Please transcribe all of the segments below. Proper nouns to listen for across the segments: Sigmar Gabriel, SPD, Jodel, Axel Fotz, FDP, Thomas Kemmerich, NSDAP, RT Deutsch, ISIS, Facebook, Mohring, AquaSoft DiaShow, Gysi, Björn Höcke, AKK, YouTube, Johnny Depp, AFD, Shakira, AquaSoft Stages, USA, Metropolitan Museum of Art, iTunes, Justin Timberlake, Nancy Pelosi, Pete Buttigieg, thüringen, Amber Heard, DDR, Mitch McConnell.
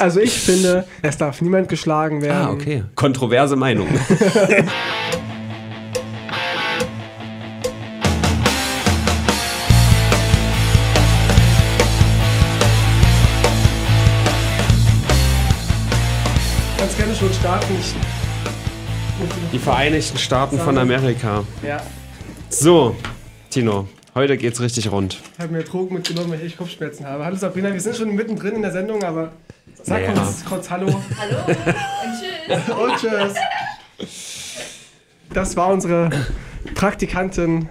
Also ich finde, es darf niemand geschlagen werden. Ah, okay. Kontroverse Meinung. Ganz gerne schon starten. Die Vereinigten Staaten von Amerika. Ja. So, Tino. Heute geht's richtig rund. Ich habe mir Drogen mitgenommen, weil ich Kopfschmerzen habe. Hallo Sabrina, wir sind schon mittendrin in der Sendung, aber sag uns kurz Hallo. Hallo und tschüss. Und tschüss. Das war unsere Praktikantin,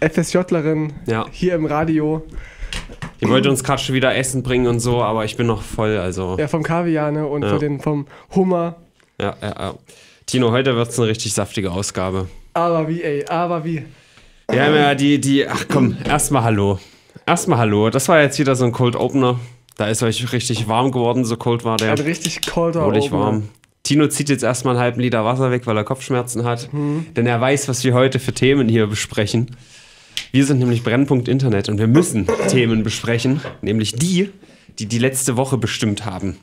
FSJlerin, hier im Radio. Die wollte uns gerade schon wieder Essen bringen und so, aber ich bin noch voll, also... Ja, vom Kaviar, ne? Und vom Hummer. Ja. Tino, heute wird's eine richtig saftige Ausgabe. Aber wie, ey, aber wie... Wir haben ja ach komm, erstmal Hallo. Erstmal Hallo, das war jetzt wieder so ein Cold Opener. Da ist euch richtig warm geworden, so cold war der. Ein richtig colder Opener. Warm. Tino zieht jetzt erstmal einen halben Liter Wasser weg, weil er Kopfschmerzen hat. Denn er weiß, was wir heute für Themen hier besprechen. Wir sind nämlich Brennpunkt Internet und wir müssen Themen besprechen. Nämlich die letzte Woche bestimmt haben.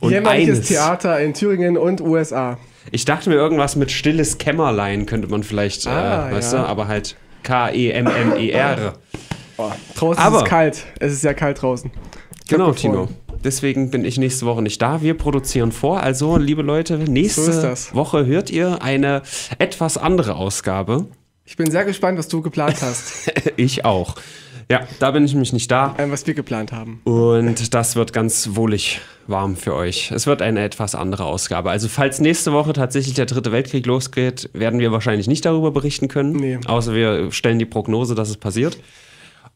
Und jämmerliches Theater in Thüringen und USA. Ich dachte mir, irgendwas mit stilles Kämmerlein könnte man vielleicht, weißt du, aber halt... K-E-M-M-E-R. Oh, draußen ist es kalt. Es ist sehr kalt draußen. Genau, Tino. Deswegen bin ich nächste Woche nicht da. Wir produzieren vor. Also, liebe Leute, nächste Woche hört ihr eine etwas andere Ausgabe. Ich bin sehr gespannt, was du geplant hast. Ich auch. Ja, da bin ich nämlich nicht da. Was wir geplant haben. Und das wird ganz wohlig warm für euch. Es wird eine etwas andere Ausgabe. Also falls nächste Woche tatsächlich der Dritte Weltkrieg losgeht, werden wir wahrscheinlich nicht darüber berichten können. Nee. Außer wir stellen die Prognose, dass es passiert.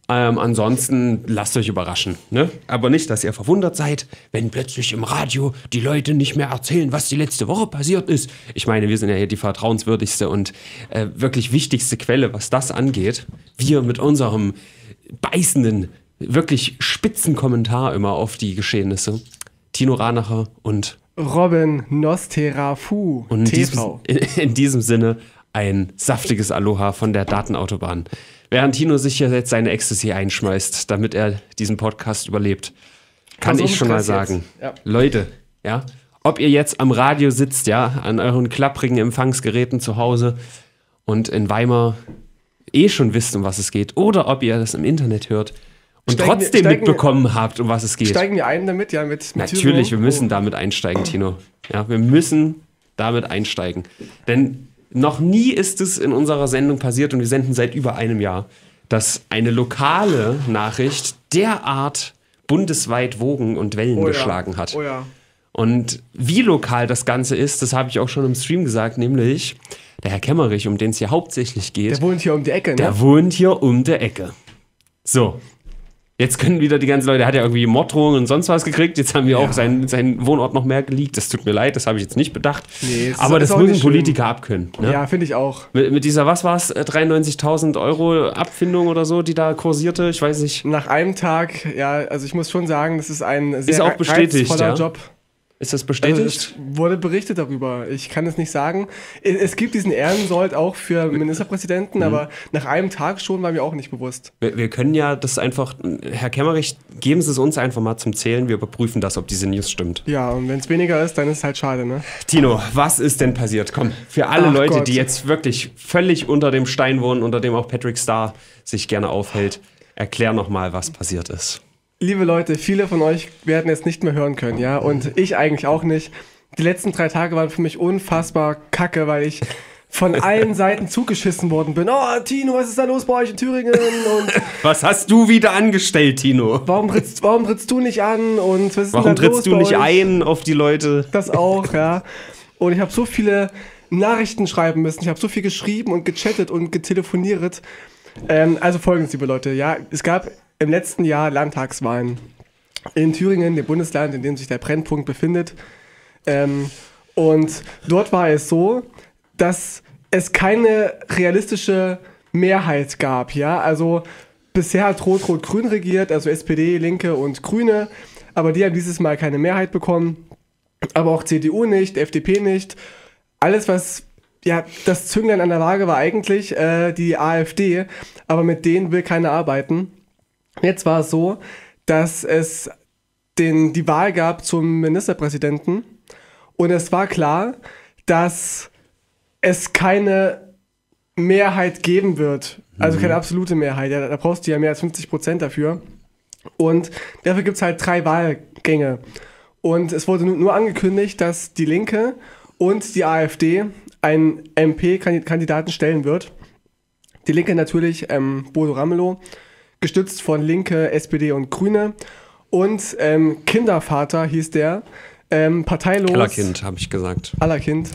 Ansonsten lasst euch überraschen. Ne? Aber nicht, dass ihr verwundert seid, wenn plötzlich im Radio die Leute nicht mehr erzählen, was die letzte Woche passiert ist. Ich meine, wir sind ja hier die vertrauenswürdigste und wirklich wichtigste Quelle, was das angeht. Wir mit unserem beißenden, wirklich spitzen Kommentar immer auf die Geschehnisse. Tino Ranacher und Robin Nosterafu und TV. In diesem Sinne ein saftiges Aloha von der Datenautobahn. Während Tino sich ja jetzt seine Ecstasy einschmeißt, damit er diesen Podcast überlebt, kann ich schon mal sagen, Leute, ja, ob ihr jetzt am Radio sitzt, ja, an euren klapprigen Empfangsgeräten zu Hause und in Weimar schon wisst, um was es geht, oder ob ihr das im Internet hört und trotzdem mitbekommen habt, um was es geht. Steigen wir ein damit, ja, mit natürlich, wir müssen damit einsteigen, Tino. Ja, wir müssen damit einsteigen, denn... Noch nie ist es in unserer Sendung passiert, und wir senden seit über einem Jahr, dass eine lokale Nachricht derart bundesweit Wogen und Wellen geschlagen hat. Oh ja. Und wie lokal das Ganze ist, das habe ich auch schon im Stream gesagt, nämlich der Herr Kemmerich, um den es hier hauptsächlich geht. Der wohnt hier um die Ecke, ne? Der wohnt hier um die Ecke. So, jetzt können wieder die ganzen Leute, der hat ja irgendwie Morddrohungen und sonst was gekriegt, jetzt haben wir auch seinen Wohnort noch mehr geleakt. Das tut mir leid, das habe ich jetzt nicht bedacht. Nee, aber das müssen Politiker abkönnen. Ne? Ja, finde ich auch. Mit dieser, was war es, 93.000 Euro Abfindung oder so, die da kursierte, ich weiß nicht. Nach einem Tag, ja, also ich muss schon sagen, das ist ein sehr reizvoller Job. Ist das bestätigt? Also wurde berichtet darüber. Ich kann es nicht sagen. Es gibt diesen Ehrensold auch für Ministerpräsidenten, aber nach einem Tag schon war mir auch nicht bewusst. Wir können ja das einfach, Herr Kemmerich, geben Sie es uns einfach mal zum Zählen. Wir überprüfen das, ob diese News stimmt. Ja, und wenn es weniger ist, dann ist es halt schade, ne? Tino, was ist denn passiert? Komm, für alle Leute, die jetzt wirklich völlig unter dem Stein wohnen, unter dem auch Patrick Starr sich gerne aufhält, erklär nochmal, was passiert ist. Liebe Leute, viele von euch werden jetzt nicht mehr hören können, ja, und ich eigentlich auch nicht. Die letzten 3 Tage waren für mich unfassbar kacke, weil ich von allen Seiten zugeschissen worden bin. Oh, Tino, was ist da los bei euch in Thüringen? Und was hast du wieder angestellt, Tino? Warum trittst du nicht an? Und was ist denn da los bei euch? Warum trittst du nicht ein auf die Leute? Das auch, ja. Und ich habe so viele Nachrichten schreiben müssen, ich habe so viel geschrieben und gechattet und getelefoniert. Also folgendes, liebe Leute, ja, es gab... Im letzten Jahr Landtagswahlen in Thüringen, dem Bundesland, in dem sich der Brennpunkt befindet. Und dort war es so, dass es keine realistische Mehrheit gab. Ja? Also bisher hat Rot-Rot-Grün regiert, also SPD, Linke und Grüne. Aber die haben dieses Mal keine Mehrheit bekommen. Aber auch CDU nicht, FDP nicht. Alles, was... Ja, das Zünglein an der Waage war eigentlich die AfD. Aber mit denen will keiner arbeiten. Jetzt war es so, dass es die Wahl gab zum Ministerpräsidenten. Und es war klar, dass es keine Mehrheit geben wird. Also keine absolute Mehrheit. Da brauchst du ja mehr als 50% dafür. Und dafür gibt es halt 3 Wahlgänge. Und es wurde nur angekündigt, dass die Linke und die AfD einen MP-Kandidaten stellen wird. Die Linke natürlich Bodo Ramelow, gestützt von Linke, SPD und Grüne. Und Kindervater hieß der, parteilos. Allerkind, habe ich gesagt. Allerkind.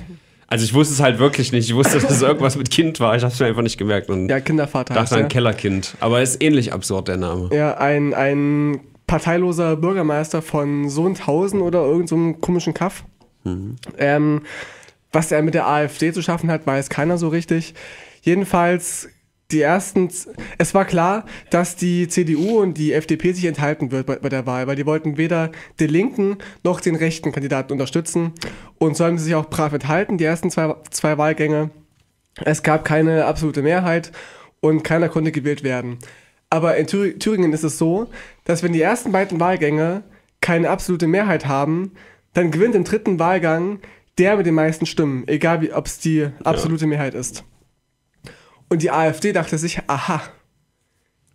Also ich wusste es halt wirklich nicht. Ich wusste, dass das irgendwas mit Kind war. Ich habe es mir einfach nicht gemerkt. Und ja, Kindervater. Dachte an Kellerkind. Aber ist ähnlich absurd, der Name. Ja, ein parteiloser Bürgermeister von Sohnthausen oder irgendeinem komischen Kaff. Mhm. Was er mit der AfD zu schaffen hat, weiß keiner so richtig. Jedenfalls es war klar, dass die CDU und die FDP sich enthalten wird bei der Wahl, weil die wollten weder den linken noch den rechten Kandidaten unterstützen, und so haben sie sich auch brav enthalten, die ersten zwei Wahlgänge. Es gab keine absolute Mehrheit und keiner konnte gewählt werden. Aber in Thüringen ist es so, dass wenn die ersten beiden Wahlgänge keine absolute Mehrheit haben, dann gewinnt im 3. Wahlgang der mit den meisten Stimmen, egal ob es die absolute Mehrheit ist. Und die AfD dachte sich, aha.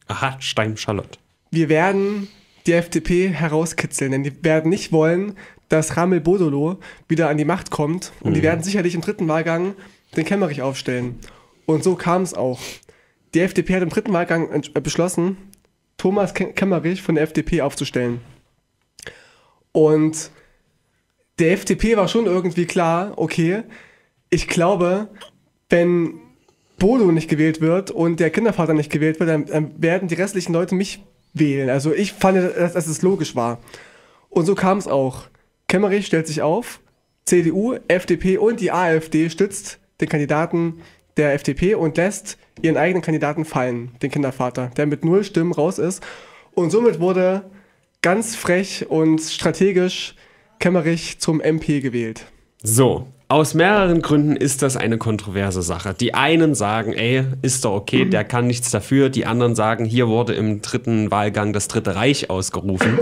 Aha, Stein-Charlotte. Wir werden die FDP herauskitzeln, denn die werden nicht wollen, dass Ramel Bodolo wieder an die Macht kommt. Und die werden sicherlich im 3. Wahlgang den Kemmerich aufstellen. Und so kam es auch. Die FDP hat im 3. Wahlgang beschlossen, Thomas Kemmerich von der FDP aufzustellen. Und der FDP war schon irgendwie klar, okay, ich glaube, wenn Bodo nicht gewählt wird und der Kindervater nicht gewählt wird, dann werden die restlichen Leute mich wählen. Also ich fand, dass es logisch war. Und so kam es auch. Kemmerich stellt sich auf, CDU, FDP und die AfD stützt den Kandidaten der FDP und lässt ihren eigenen Kandidaten fallen, den Kindervater, der mit 0 Stimmen raus ist. Und somit wurde ganz frech und strategisch Kemmerich zum MP gewählt. So. Aus mehreren Gründen ist das eine kontroverse Sache. Die einen sagen, ey, ist doch okay, der kann nichts dafür. Die anderen sagen, hier wurde im 3. Wahlgang das 3. Reich ausgerufen.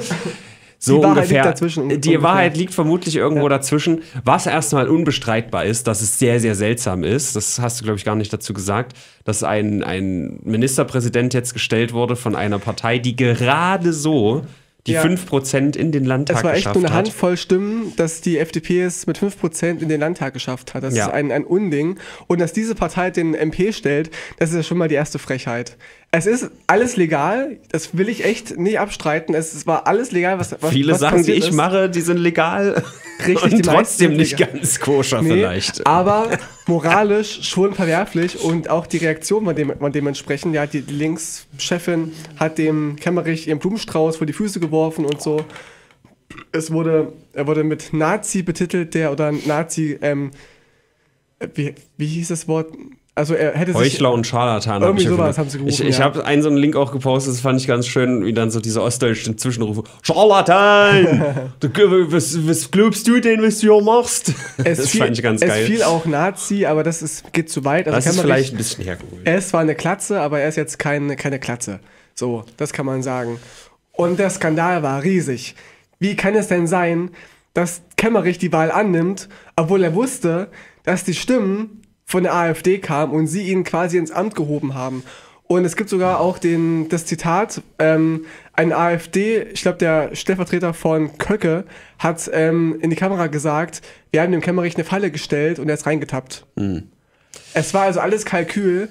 So ungefähr. Die Wahrheit liegt vermutlich irgendwo dazwischen. Was erstmal unbestreitbar ist, dass es sehr, sehr seltsam ist. Das hast du, glaube ich, gar nicht dazu gesagt, dass ein Ministerpräsident jetzt gestellt wurde von einer Partei, die gerade so die 5% in den Landtag geschafft hat. Es war echt nur eine Handvoll Stimmen, dass die FDP es mit 5% in den Landtag geschafft hat. Das ist ein Unding. Und dass diese Partei den MP stellt, das ist ja schon mal die erste Frechheit. Es ist alles legal, das will ich echt nicht abstreiten. Es war alles legal, was passiert ist. Viele Sachen, die ich mache, die sind legal. Richtig, und trotzdem nicht ganz koscher vielleicht. Aber moralisch schon verwerflich, und auch die Reaktion war dementsprechend. Ja, die Linkschefin hat dem Kemmerich ihren Blumenstrauß vor die Füße geworfen und so. Er wurde mit Nazi betitelt, oder Nazi, wie hieß das Wort? Also er hätte Heuchler und Scharlatan. Irgendwie sowas haben sie gerufen. Ich habe einen so einen Link auch gepostet, das fand ich ganz schön, wie dann so diese ostdeutschen Zwischenrufe. Scharlatan! was glaubst du denn, was du hier machst? Fand ich ganz geil. Es fiel auch Nazi, aber das geht zu weit. Also das ist vielleicht ein bisschen hergeholt. Es war eine Klatze, aber er ist jetzt keine Klatze. So, das kann man sagen. Und der Skandal war riesig. Wie kann es denn sein, dass Kemmerich die Wahl annimmt, obwohl er wusste, dass die Stimmen von der AfD kam und sie ihn quasi ins Amt gehoben haben? Und es gibt sogar auch das Zitat, ein AfD, ich glaube der Stellvertreter von Höcke, hat in die Kamera gesagt, wir haben dem Kemmerich eine Falle gestellt und er ist reingetappt. Es war also alles Kalkül,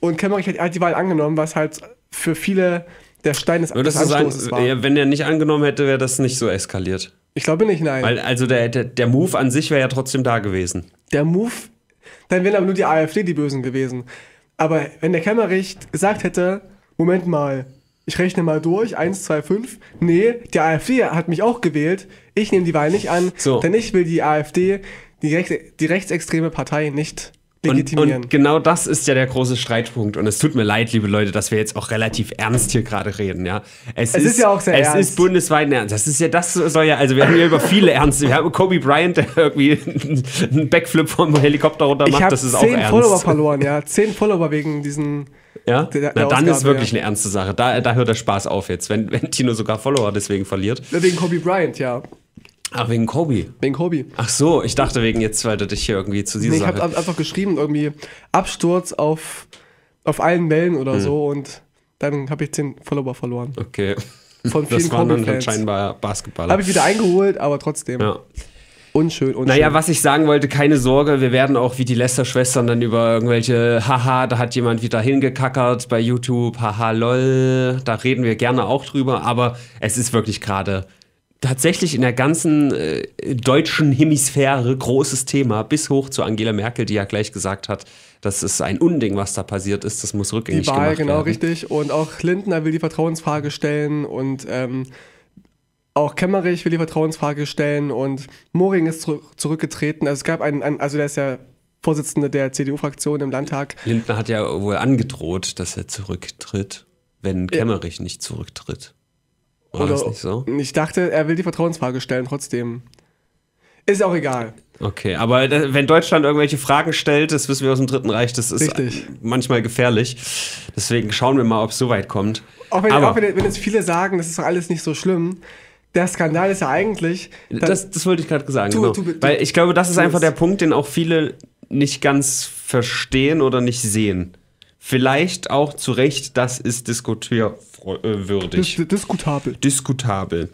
und Kemmerich hat die Wahl angenommen, was halt für viele der Stein des Anstoßes war. Wenn er nicht angenommen hätte, wäre das nicht so eskaliert. Ich glaube nicht, nein. Weil, also der Move an sich wäre ja trotzdem da gewesen. Der Move, dann wären aber nur die AfD die Bösen gewesen. Aber wenn der Kemmerich gesagt hätte, Moment mal, ich rechne mal durch, 1, 2, 5, nee, die AfD hat mich auch gewählt, ich nehme die Wahl nicht an, so, denn ich will die AfD, die rechtsextreme Partei, nicht legitimieren. Und genau das ist ja der große Streitpunkt. Und es tut mir leid, liebe Leute, dass wir jetzt auch relativ ernst hier gerade reden. Ja? Es ist ja auch sehr ernst. Es ist bundesweit ernst. Das ist ja, das soll ja, also wir haben ja über viele Ernste. Wir haben Kobe Bryant, der irgendwie einen Backflip vom Helikopter runter macht. Das ist auch ernst. 10 Follower verloren, ja. 10 Follower wegen diesen... Ja, na, dann ist wirklich eine ernste Sache. Da hört der Spaß auf jetzt, wenn Tino sogar Follower deswegen verliert. Wegen Kobe Bryant, ja. Ach, wegen Kobe? Wegen Kobe. Ach so, ich dachte wegen jetzt, weil du dich hier irgendwie zu dieser Sache... Ich habe einfach geschrieben, irgendwie Absturz auf allen Wellen oder so, und dann habe ich 10 Follower verloren. Okay. Von vielen Kobe-Fans. Das waren dann scheinbar Basketballer. Habe ich wieder eingeholt, aber trotzdem. Ja. Unschön, unschön. Naja, was ich sagen wollte, keine Sorge, wir werden auch wie die Lester-Schwestern dann über irgendwelche, haha, da hat jemand wieder hingekackert bei YouTube, haha, lol, da reden wir gerne auch drüber, aber es ist wirklich gerade tatsächlich in der ganzen deutschen Hemisphäre großes Thema, bis hoch zu Angela Merkel, die ja gleich gesagt hat, das ist ein Unding, was da passiert ist, das muss rückgängig gemacht werden. Die Wahl, genau, richtig, und auch Lindner will die Vertrauensfrage stellen und, auch Kemmerich will die Vertrauensfrage stellen und Mohring ist zurückgetreten. Also es gab also der ist ja Vorsitzende der CDU-Fraktion im Landtag. Lindner hat ja wohl angedroht, dass er zurücktritt, wenn Kemmerich nicht zurücktritt. War das nicht so? Ich dachte, er will die Vertrauensfrage stellen trotzdem. Ist auch egal. Okay, aber wenn Deutschland irgendwelche Fragen stellt, das wissen wir aus dem Dritten Reich, das ist manchmal gefährlich. Deswegen schauen wir mal, ob es so weit kommt. Auch wenn jetzt viele sagen, das ist doch alles nicht so schlimm. Der Skandal ist ja eigentlich... Das wollte ich gerade sagen, genau. Weil ich glaube, das ist einfach der Punkt, den auch viele nicht ganz verstehen oder nicht sehen. Vielleicht auch zu Recht, das ist diskutierwürdig. Diskutabel. Diskutabel.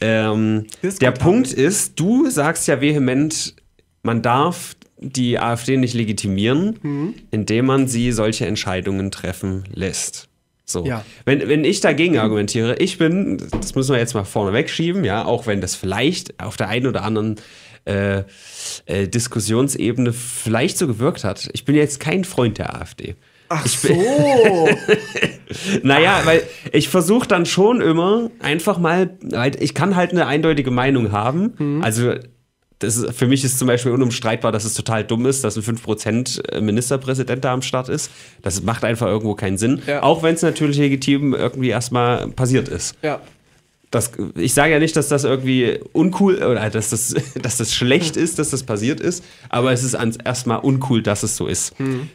Der Punkt ist, du sagst ja vehement, man darf die AfD nicht legitimieren, indem man sie solche Entscheidungen treffen lässt. So. Ja. Wenn ich dagegen argumentiere, das müssen wir jetzt mal vorne wegschieben, ja, auch wenn das vielleicht auf der einen oder anderen Diskussionsebene vielleicht so gewirkt hat. Ich bin jetzt kein Freund der AfD. Ach so! Naja, weil ich versuche dann schon immer einfach mal, ich kann halt eine eindeutige Meinung haben, also... für mich ist zum Beispiel unumstreitbar, dass es total dumm ist, dass ein 5% Ministerpräsident da am Start ist. Das macht einfach irgendwo keinen Sinn. Ja. Auch wenn es natürlich legitim irgendwie erstmal passiert ist. Ja. Ich sage ja nicht, dass das irgendwie uncool oder dass das schlecht ist, dass das passiert ist. Aber es ist erstmal uncool, dass es so ist.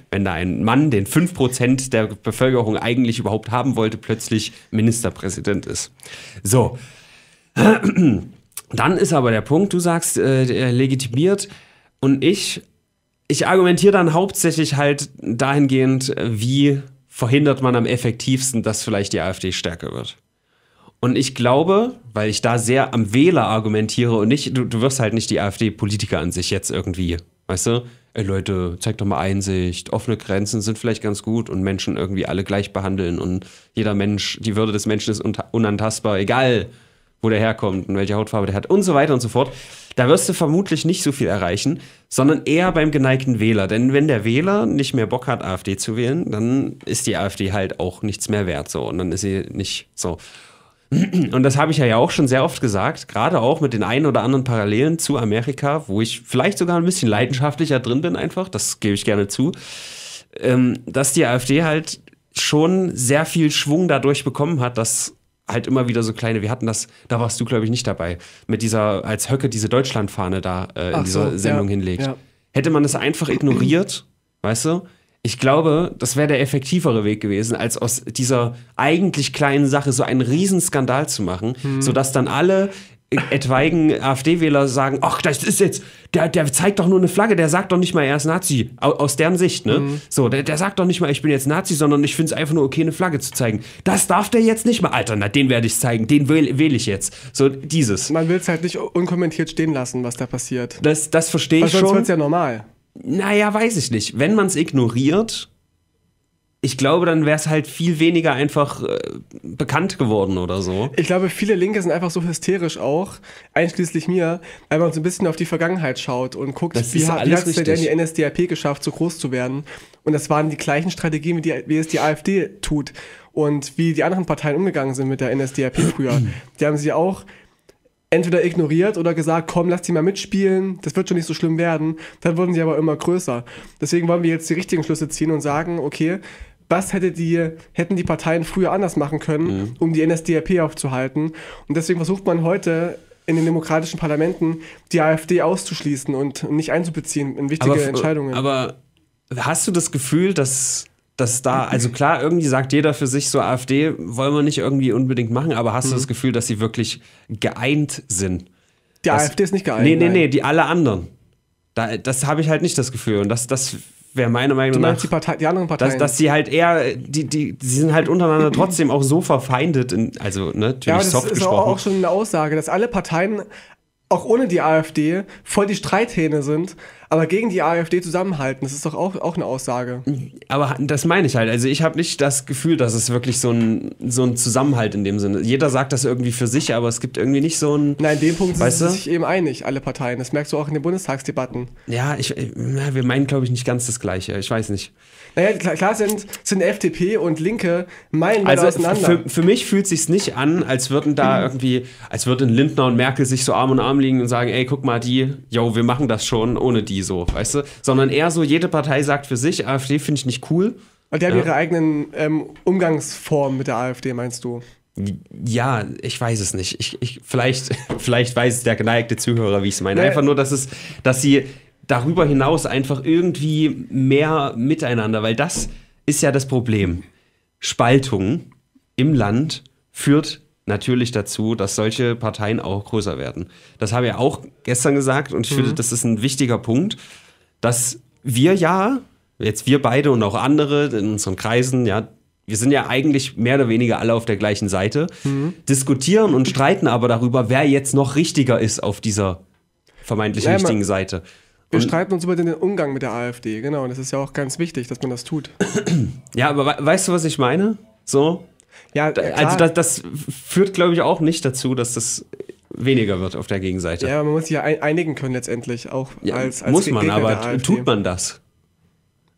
Wenn da ein Mann, den 5% der Bevölkerung eigentlich überhaupt haben wollte, plötzlich Ministerpräsident ist. So. Dann ist aber der Punkt, du sagst, legitimiert, und ich argumentiere dann hauptsächlich halt dahingehend, wie verhindert man am effektivsten, dass vielleicht die AfD stärker wird. Und ich glaube, weil ich da sehr am Wähler argumentiere und nicht, du wirst halt nicht die AfD-Politiker an sich jetzt irgendwie, weißt du, ey Leute, zeigt doch mal Einsicht, offene Grenzen sind vielleicht ganz gut und Menschen irgendwie alle gleich behandeln und jeder Mensch, die Würde des Menschen ist unantastbar, egal wo der herkommt und welche Hautfarbe der hat und so weiter und so fort, da wirst du vermutlich nicht so viel erreichen, sondern eher beim geneigten Wähler. Denn wenn der Wähler nicht mehr Bock hat, AfD zu wählen, dann ist die AfD halt auch nichts mehr wert. So. Und dann ist sie nicht so. Und das habe ich ja auch schon sehr oft gesagt, gerade auch mit den einen oder anderen Parallelen zu Amerika, wo ich vielleicht sogar ein bisschen leidenschaftlicher drin bin einfach, das gebe ich gerne zu, dass die AfD halt schon sehr viel Schwung dadurch bekommen hat, dass halt immer wieder so kleine, wir hatten das, da warst du, glaube ich, nicht dabei, mit dieser, als Höcke diese Deutschlandfahne da in dieser Sendung hinlegt. Ja. Hätte man das einfach ignoriert, weißt du, ich glaube, das wäre der effektivere Weg gewesen, als aus dieser eigentlich kleinen Sache so einen Riesenskandal zu machen, sodass dann alle etwaigen AfD-Wähler sagen, ach, das ist jetzt, der zeigt doch nur eine Flagge, der sagt doch nicht mal, er ist Nazi, aus deren Sicht, ne? So, der sagt doch nicht mal, ich bin jetzt Nazi, sondern ich finde es einfach nur okay, eine Flagge zu zeigen. Das darf der jetzt nicht mal, Alter, na, den werde ich zeigen, den wähle ich jetzt. So, dieses. Man will es halt nicht unkommentiert stehen lassen, was da passiert. Das verstehe ich schon. Sonst wird es ja normal. Naja, weiß ich nicht. Wenn man es ignoriert, ich glaube, dann wäre es halt viel weniger einfach bekannt geworden oder so. Ich glaube, viele Linke sind einfach so hysterisch auch, einschließlich mir, weil man so ein bisschen auf die Vergangenheit schaut und guckt, wie hat es denn die NSDAP geschafft, so groß zu werden. Und das waren die gleichen Strategien, wie es die AfD tut. Und wie die anderen Parteien umgegangen sind mit der NSDAP früher. Die haben sie auch entweder ignoriert oder gesagt, komm, lass die mal mitspielen, das wird schon nicht so schlimm werden. Dann wurden sie aber immer größer. Deswegen wollen wir jetzt die richtigen Schlüsse ziehen und sagen, okay, was hätten die Parteien früher anders machen können, um die NSDAP aufzuhalten? Und deswegen versucht man heute in den demokratischen Parlamenten die AfD auszuschließen und nicht einzubeziehen in wichtige Entscheidungen. Aber hast du das Gefühl, dass da, also klar, irgendwie sagt jeder für sich so, AfD wollen wir nicht irgendwie unbedingt machen, aber hast du das Gefühl, dass sie wirklich geeint sind? Die AfD ist nicht geeint. Nee, die alle anderen. Das habe ich halt nicht das Gefühl. Und das wäre meiner Meinung nach, die anderen Parteien. Dass sie halt eher, die sind halt untereinander trotzdem auch so verfeindet, also ne, natürlich ja, soft gesprochen. Ja, das ist auch schon eine Aussage, dass alle Parteien, auch ohne die AfD, voll die Streithähne sind, aber gegen die AfD zusammenhalten. Das ist doch auch eine Aussage. Aber das meine ich halt. Also ich habe nicht das Gefühl, dass es wirklich so ein Zusammenhalt in dem Sinne. Jeder sagt das irgendwie für sich, aber es gibt irgendwie nicht so ein... Nein, in dem Punkt sind sie sich eben einig, alle Parteien. Das merkst du auch in den Bundestagsdebatten. Ja, wir meinen, glaube ich, nicht ganz das Gleiche. Ich weiß nicht. Naja, klar sind FDP und Linke meilenweit auseinander. Für mich fühlt es sich nicht an, als würden da irgendwie, als würden Lindner und Merkel sich so Arm in Arm liegen und sagen, ey, guck mal, wir machen das schon ohne die so, weißt du? Sondern eher so, jede Partei sagt für sich, AfD finde ich nicht cool. Und die haben ihre eigenen Umgangsformen mit der AfD, meinst du? Ja, ich weiß es nicht. Vielleicht weiß der geneigte Zuhörer, wie ich es meine. Einfach nur, dass sie darüber hinaus einfach irgendwie mehr miteinander, weil das ist ja das Problem. Spaltung im Land führt natürlich dazu, dass solche Parteien auch größer werden. Das habe ich auch gestern gesagt und ich finde, das ist ein wichtiger Punkt, dass wir beide und auch andere in unseren Kreisen, ja, wir sind ja eigentlich mehr oder weniger alle auf der gleichen Seite, diskutieren und streiten aber darüber, wer jetzt noch richtiger ist auf dieser vermeintlich richtigen Seite. Wir streiten uns über den Umgang mit der AfD, genau. Und das ist ja auch ganz wichtig, dass man das tut. Ja, aber weißt du, was ich meine? So? Ja, klar. Also das führt, glaube ich, auch nicht dazu, dass das weniger wird auf der Gegenseite. Ja, man muss sich ja einigen können letztendlich, auch ja, als muss man, Gegner der AfD. Tut man das?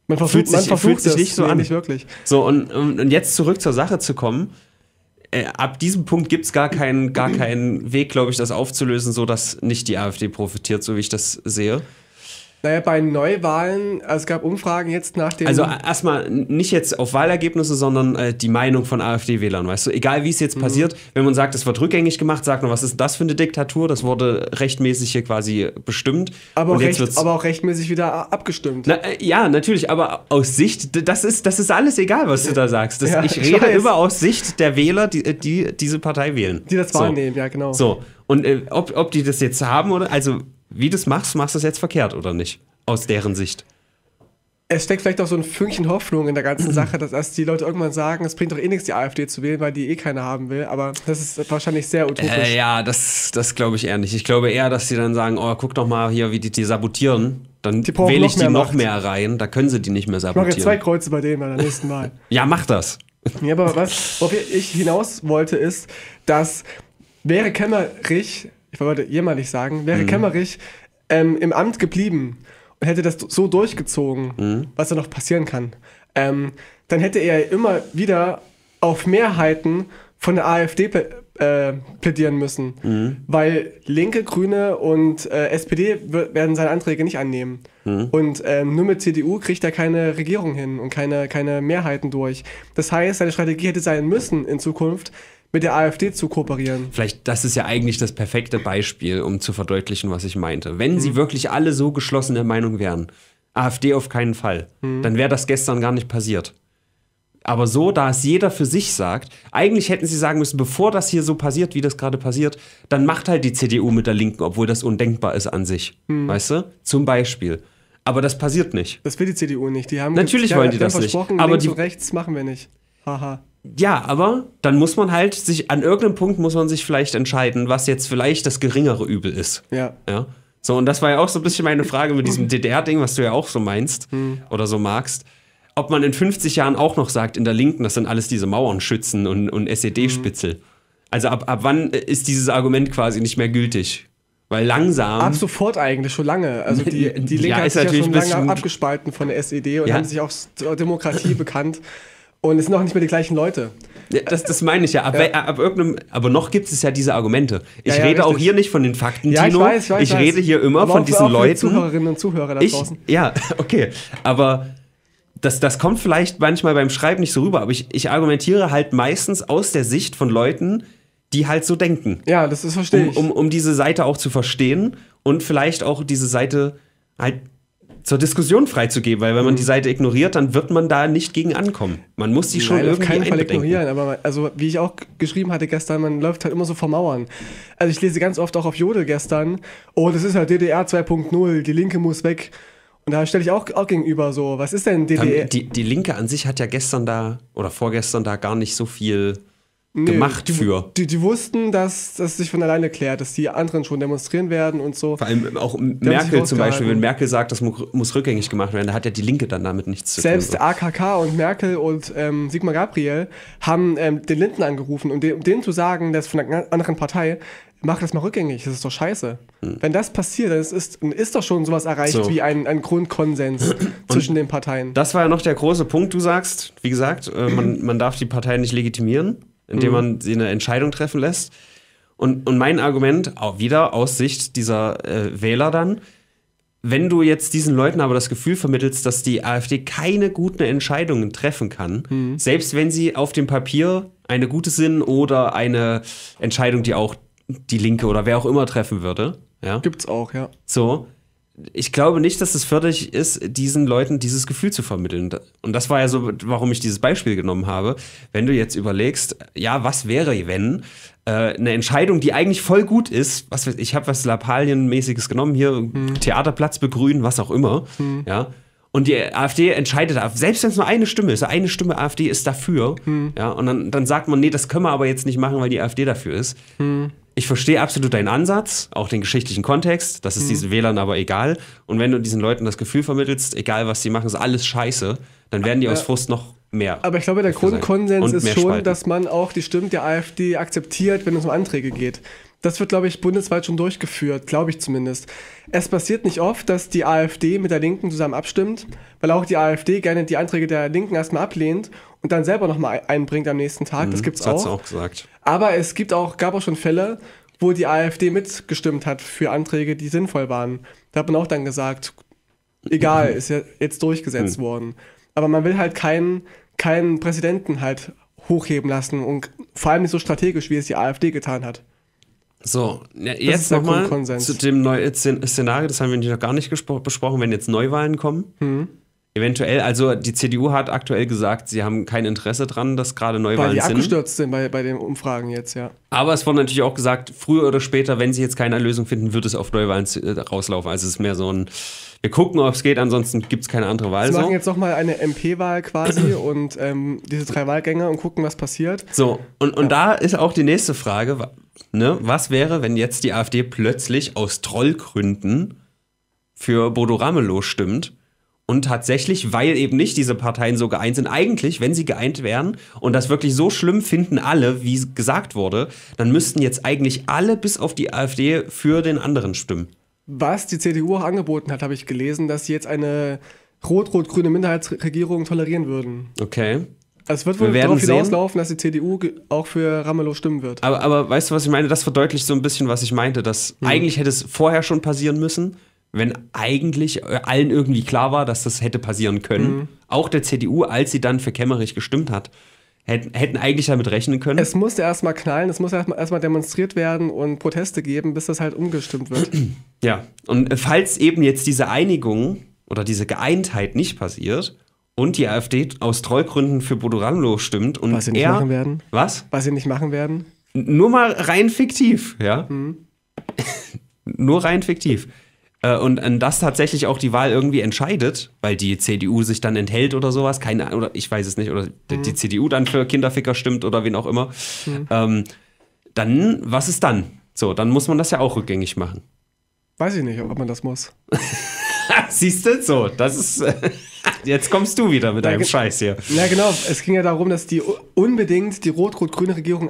Man versucht sich nicht so an. Nicht wirklich. So, und jetzt zurück zur Sache zu kommen. Ab diesem Punkt gibt es gar keinen Weg, glaube ich, das aufzulösen, sodass nicht die AfD profitiert, so wie ich das sehe. Naja, bei Neuwahlen, also es gab Umfragen jetzt nach dem... Also erstmal nicht jetzt auf Wahlergebnisse, sondern die Meinung von AfD-Wählern, weißt du? Egal wie es jetzt passiert, wenn man sagt, es wird rückgängig gemacht, sagt man, was ist das für eine Diktatur? Das wurde rechtmäßig hier quasi bestimmt. Aber auch rechtmäßig wieder abgestimmt. Ja, natürlich, aber aus Sicht, das ist alles egal, was du da sagst. Ja, ich rede immer aus Sicht der Wähler, die diese Partei wählen. Die das wahrnehmen, so. Ja genau. So, und ob die das jetzt haben oder... also wie du es machst, machst du es jetzt verkehrt oder nicht? Aus deren Sicht. Es steckt vielleicht auch so ein Fünkchen Hoffnung in der ganzen Sache, dass die Leute irgendwann sagen, es bringt doch eh nichts, die AfD zu wählen, weil die eh keiner haben will. Aber das ist wahrscheinlich sehr utopisch. Ja, das glaube ich eher nicht. Ich glaube eher, dass sie dann sagen, oh, guck doch mal hier, wie die sabotieren. Dann wähle ich die noch mehr rein, da können sie die nicht mehr sabotieren. Ich mache jetzt 2 Kreuze bei denen beim nächsten Mal. Ja, mach das. Ja, aber worauf ich hinaus wollte ist, dass wäre Kemmerich... ich wollte jämmerlich sagen, wäre Kemmerich im Amt geblieben und hätte das so durchgezogen, was da noch passieren kann, dann hätte er immer wieder auf Mehrheiten von der AfD plädieren müssen, weil Linke, Grüne und SPD werden seine Anträge nicht annehmen. Und nur mit CDU kriegt er keine Regierung hin und keine Mehrheiten durch. Das heißt, seine Strategie hätte sein müssen in Zukunft, mit der AfD zu kooperieren. Vielleicht, das ist ja eigentlich das perfekte Beispiel, um zu verdeutlichen, was ich meinte. Wenn sie wirklich alle so geschlossen der Meinung wären, AfD auf keinen Fall, dann wäre das gestern gar nicht passiert. Aber so, da es jeder für sich sagt, eigentlich hätten sie sagen müssen, bevor das hier so passiert, wie das gerade passiert, dann macht halt die CDU mit der Linken, obwohl das undenkbar ist an sich. Weißt du? Zum Beispiel. Aber das passiert nicht. Das will die CDU nicht. Die haben natürlich wollen die das nicht. Aber links und rechts machen wir nicht. Haha. Ja, aber dann muss man halt sich, an irgendeinem Punkt muss man sich vielleicht entscheiden, was jetzt vielleicht das geringere Übel ist. Ja. So, und das war ja auch so ein bisschen meine Frage mit diesem DDR-Ding, was du ja auch so meinst oder so magst. Ob man in 50 Jahren auch noch sagt, in der Linken, das sind alles diese Mauernschützen und SED-Spitzel. Also ab wann ist dieses Argument quasi nicht mehr gültig? Weil langsam... Ab sofort eigentlich, schon lange. Also die Linke hat sich ja schon lange abgespalten von der SED und haben sich auch zur Demokratie bekannt. Und es sind auch nicht mehr die gleichen Leute. Das meine ich ja. Aber noch gibt es ja diese Argumente. Ich rede auch hier nicht von den Fakten, ja, Tino. Ich weiß. Rede hier immer aber von diesen Leuten. Für Zuhörerinnen und Zuhörer da draußen. Ja, okay. Aber das kommt vielleicht manchmal beim Schreiben nicht so rüber. Aber ich argumentiere halt meistens aus der Sicht von Leuten, die halt so denken. Ja, das verstehe ich. Um diese Seite auch zu verstehen und vielleicht auch diese Seite halt zur Diskussion freizugeben, weil wenn man die Seite ignoriert, dann wird man da nicht gegen ankommen. Man muss die schon irgendwie einbedenken. Auf keinen Fall ignorieren, aber also wie ich auch geschrieben hatte gestern, man läuft halt immer so vor Mauern. Also ich lese ganz oft auch auf Jodel gestern, oh, das ist halt DDR 2.0, die Linke muss weg. Und da stelle ich auch gegenüber so, was ist denn DDR? Die Linke an sich hat ja gestern da oder vorgestern da gar nicht so viel gemacht für. Die wussten, dass das sich von alleine klärt, dass die anderen schon demonstrieren werden und so. Vor allem auch Merkel zum Beispiel, wenn Merkel sagt, das muss rückgängig gemacht werden, da hat ja die Linke dann damit nichts zu tun. Selbst AKK und Merkel und Sigmar Gabriel haben den Lindner angerufen, um denen zu sagen, dass von einer anderen Partei, mach das mal rückgängig, das ist doch scheiße. Wenn das passiert, dann ist doch schon sowas erreicht wie ein Grundkonsens zwischen den Parteien. Das war ja noch der große Punkt, du sagst, wie gesagt, man darf die Partei nicht legitimieren, indem man sie eine Entscheidung treffen lässt. Und mein Argument, auch wieder aus Sicht dieser Wähler dann, wenn du jetzt diesen Leuten aber das Gefühl vermittelst, dass die AfD keine guten Entscheidungen treffen kann, selbst wenn sie auf dem Papier eine gute sind oder eine Entscheidung, die auch die Linke oder wer auch immer treffen würde. Ja? Gibt's auch, ja. So, ich glaube nicht, dass es förderlich ist, diesen Leuten dieses Gefühl zu vermitteln. Und das war ja so, warum ich dieses Beispiel genommen habe. Wenn du jetzt überlegst, ja, was wäre, wenn eine Entscheidung, die eigentlich voll gut ist, was ich habe was Lappalien-mäßiges genommen, hier Theaterplatz begrünen, was auch immer, ja. Und die AfD entscheidet, selbst wenn es nur eine Stimme ist, eine Stimme AfD ist dafür, ja. Und dann sagt man, nee, das können wir aber jetzt nicht machen, weil die AfD dafür ist. Ich verstehe absolut deinen Ansatz, auch den geschichtlichen Kontext, das ist diesen Wählern aber egal. Und wenn du diesen Leuten das Gefühl vermittelst, egal was sie machen, ist alles scheiße, dann werden die aus Frust noch mehr. Aber ich glaube, der Grundkonsens ist schon, dass man auch die Stimmen der AfD akzeptiert, wenn es um Anträge geht. Das wird, glaube ich, bundesweit schon durchgeführt, glaube ich zumindest. Es passiert nicht oft, dass die AfD mit der Linken zusammen abstimmt, weil auch die AfD gerne die Anträge der Linken erstmal ablehnt und dann selber nochmal einbringt am nächsten Tag. Das gibt's auch. Das hat's auch gesagt. Aber es gab auch schon Fälle, wo die AfD mitgestimmt hat für Anträge, die sinnvoll waren. Da hat man auch dann gesagt, egal, ist ja jetzt durchgesetzt worden. Aber man will halt keinen Präsidenten halt hochheben lassen und vor allem nicht so strategisch, wie es die AfD getan hat. So, jetzt nochmal zu dem neuen Szenario, das haben wir noch gar nicht besprochen, wenn jetzt Neuwahlen kommen. Eventuell, also die CDU hat aktuell gesagt, sie haben kein Interesse dran, dass gerade Neuwahlen sind. Weil die abgestürzt sind bei den Umfragen jetzt, ja. Aber es wurde natürlich auch gesagt, früher oder später, wenn sie jetzt keine Lösung finden, wird es auf Neuwahlen rauslaufen. Also es ist mehr so ein, wir gucken, ob es geht, ansonsten gibt es keine andere Wahl. Wir machen jetzt nochmal eine MP-Wahl quasi und diese 3 Wahlgänge und gucken, was passiert. So, und da ist auch die nächste Frage, ne? Was wäre, wenn jetzt die AfD plötzlich aus Trollgründen für Bodo Ramelow stimmt? Und tatsächlich, weil eben nicht diese Parteien so geeint sind, eigentlich, wenn sie geeint wären und das wirklich so schlimm finden alle, wie gesagt wurde, dann müssten jetzt eigentlich alle bis auf die AfD für den anderen stimmen. Was die CDU auch angeboten hat, habe ich gelesen, dass sie jetzt eine rot-rot-grüne Minderheitsregierung tolerieren würden. Okay. Also es wird wohl darauf hinauslaufen, dass die CDU auch für Ramelow stimmen wird. Aber weißt du, was ich meine? Das verdeutlicht so ein bisschen, was ich meinte, dass eigentlich hätte es vorher schon passieren müssen, wenn eigentlich allen irgendwie klar war, dass das hätte passieren können. Auch der CDU, als sie dann für Kemmerich gestimmt hat, hätten eigentlich damit rechnen können. Es musste erstmal knallen, es musste erstmal demonstriert werden und Proteste geben, bis das halt umgestimmt wird. Ja, und falls eben jetzt diese Einigung oder diese Geeintheit nicht passiert und die AfD aus Trollgründen für Bodo Ramelow stimmt und was sie nicht machen werden? Nur mal rein fiktiv, ja. Nur rein fiktiv. Und das tatsächlich auch die Wahl irgendwie entscheidet, weil die CDU sich dann enthält oder sowas, keine Ahnung, oder ich weiß es nicht, oder die CDU dann für Kinderficker stimmt oder wen auch immer, dann, was ist dann? So, dann muss man das ja auch rückgängig machen. Weiß ich nicht, ob man das muss. Siehst du? So, das ist... Jetzt kommst du wieder mit deinem Scheiß hier. Ja, genau. Es ging ja darum, dass die unbedingt die rot-rot-grüne Regierung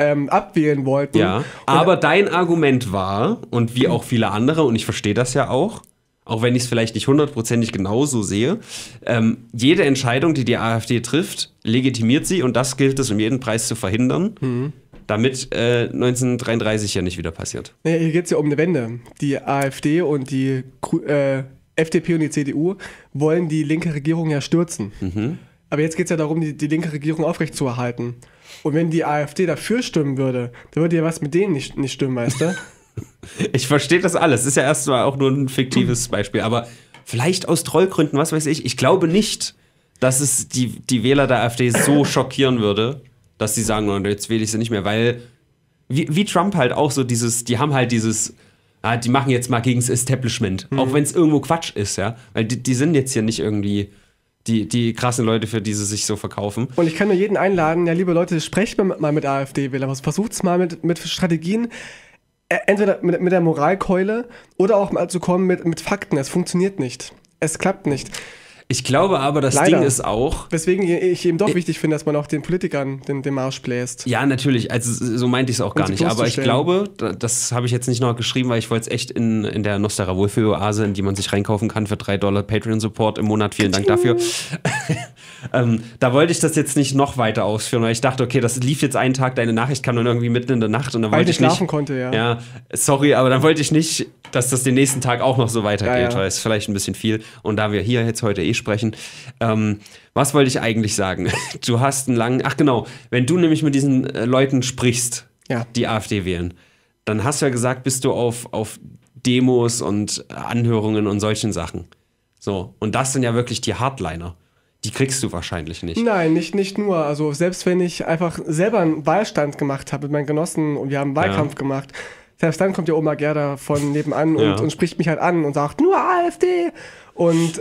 abwählen wollten. Ja, aber dein Argument war, und wie auch viele andere, und ich verstehe das ja auch, auch wenn ich es vielleicht nicht hundertprozentig genauso sehe. Jede Entscheidung, die die AfD trifft, legitimiert sie und das gilt es um jeden Preis zu verhindern, damit 1933 ja nicht wieder passiert. Ja, hier geht es ja um eine Wende. Die AfD und die FDP und die CDU wollen die linke Regierung ja stürzen. Aber jetzt geht es ja darum, die linke Regierung aufrechtzuerhalten. Und wenn die AfD dafür stimmen würde, dann würde ja was mit denen nicht stimmen, weißt du? Ich verstehe das alles. Ist ja erstmal auch nur ein fiktives Beispiel. Aber vielleicht aus Trollgründen, was weiß ich. Ich glaube nicht, dass es die Wähler der AfD so schockieren würde, dass sie sagen, oh, jetzt wähle ich sie nicht mehr. Weil, wie Trump halt auch so dieses, die haben halt dieses, die machen jetzt mal gegen das Establishment. Auch wenn es irgendwo Quatsch ist, ja. Weil die sind jetzt hier nicht irgendwie die krassen Leute, für die sie sich so verkaufen. Und ich kann nur jeden einladen, ja, liebe Leute, sprecht mal mit AfD-Wählern. Versucht es mal mit Strategien. Entweder mit der Moralkeule oder auch mal zu kommen mit Fakten. Es funktioniert nicht. Es klappt nicht. Ich glaube aber, das Leider. Ding ist auch... Weswegen ich eben doch wichtig finde, dass man auch den Politikern den Marsch bläst. Ja, natürlich. Also so meinte ich es auch gar nicht. Aber ich glaube, das habe ich jetzt nicht noch geschrieben, weil ich wollte es echt in der Nostra Wohlfühl-Oase, in die man sich reinkaufen kann für $3 Patreon-Support im Monat. Vielen Dank dafür. Da wollte ich das jetzt nicht noch weiter ausführen, weil ich dachte, okay, das lief jetzt einen Tag, deine Nachricht kam dann irgendwie mitten in der Nacht. Und dann weil wollte ich nicht schlafen konnte, ja. Ja, sorry, aber dann wollte ich nicht, dass das den nächsten Tag auch noch so weitergeht, weil es vielleicht ein bisschen viel. Und da wir hier jetzt heute eh sprechen. Was wollte ich eigentlich sagen? Du hast einen langen... Ach genau, wenn du nämlich mit diesen Leuten sprichst, die AfD wählen, dann hast du ja gesagt, bist du auf Demos und Anhörungen und solchen Sachen. So, und das sind ja wirklich die Hardliner. Die kriegst du wahrscheinlich nicht. Nein, nicht nur. Also selbst wenn ich einfach selber einen Wahlstand gemacht habe mit meinen Genossen und wir haben einen Wahlkampf gemacht, selbst dann kommt ja Oma Gerda von nebenan und spricht mich halt an und sagt, nur AfD! Und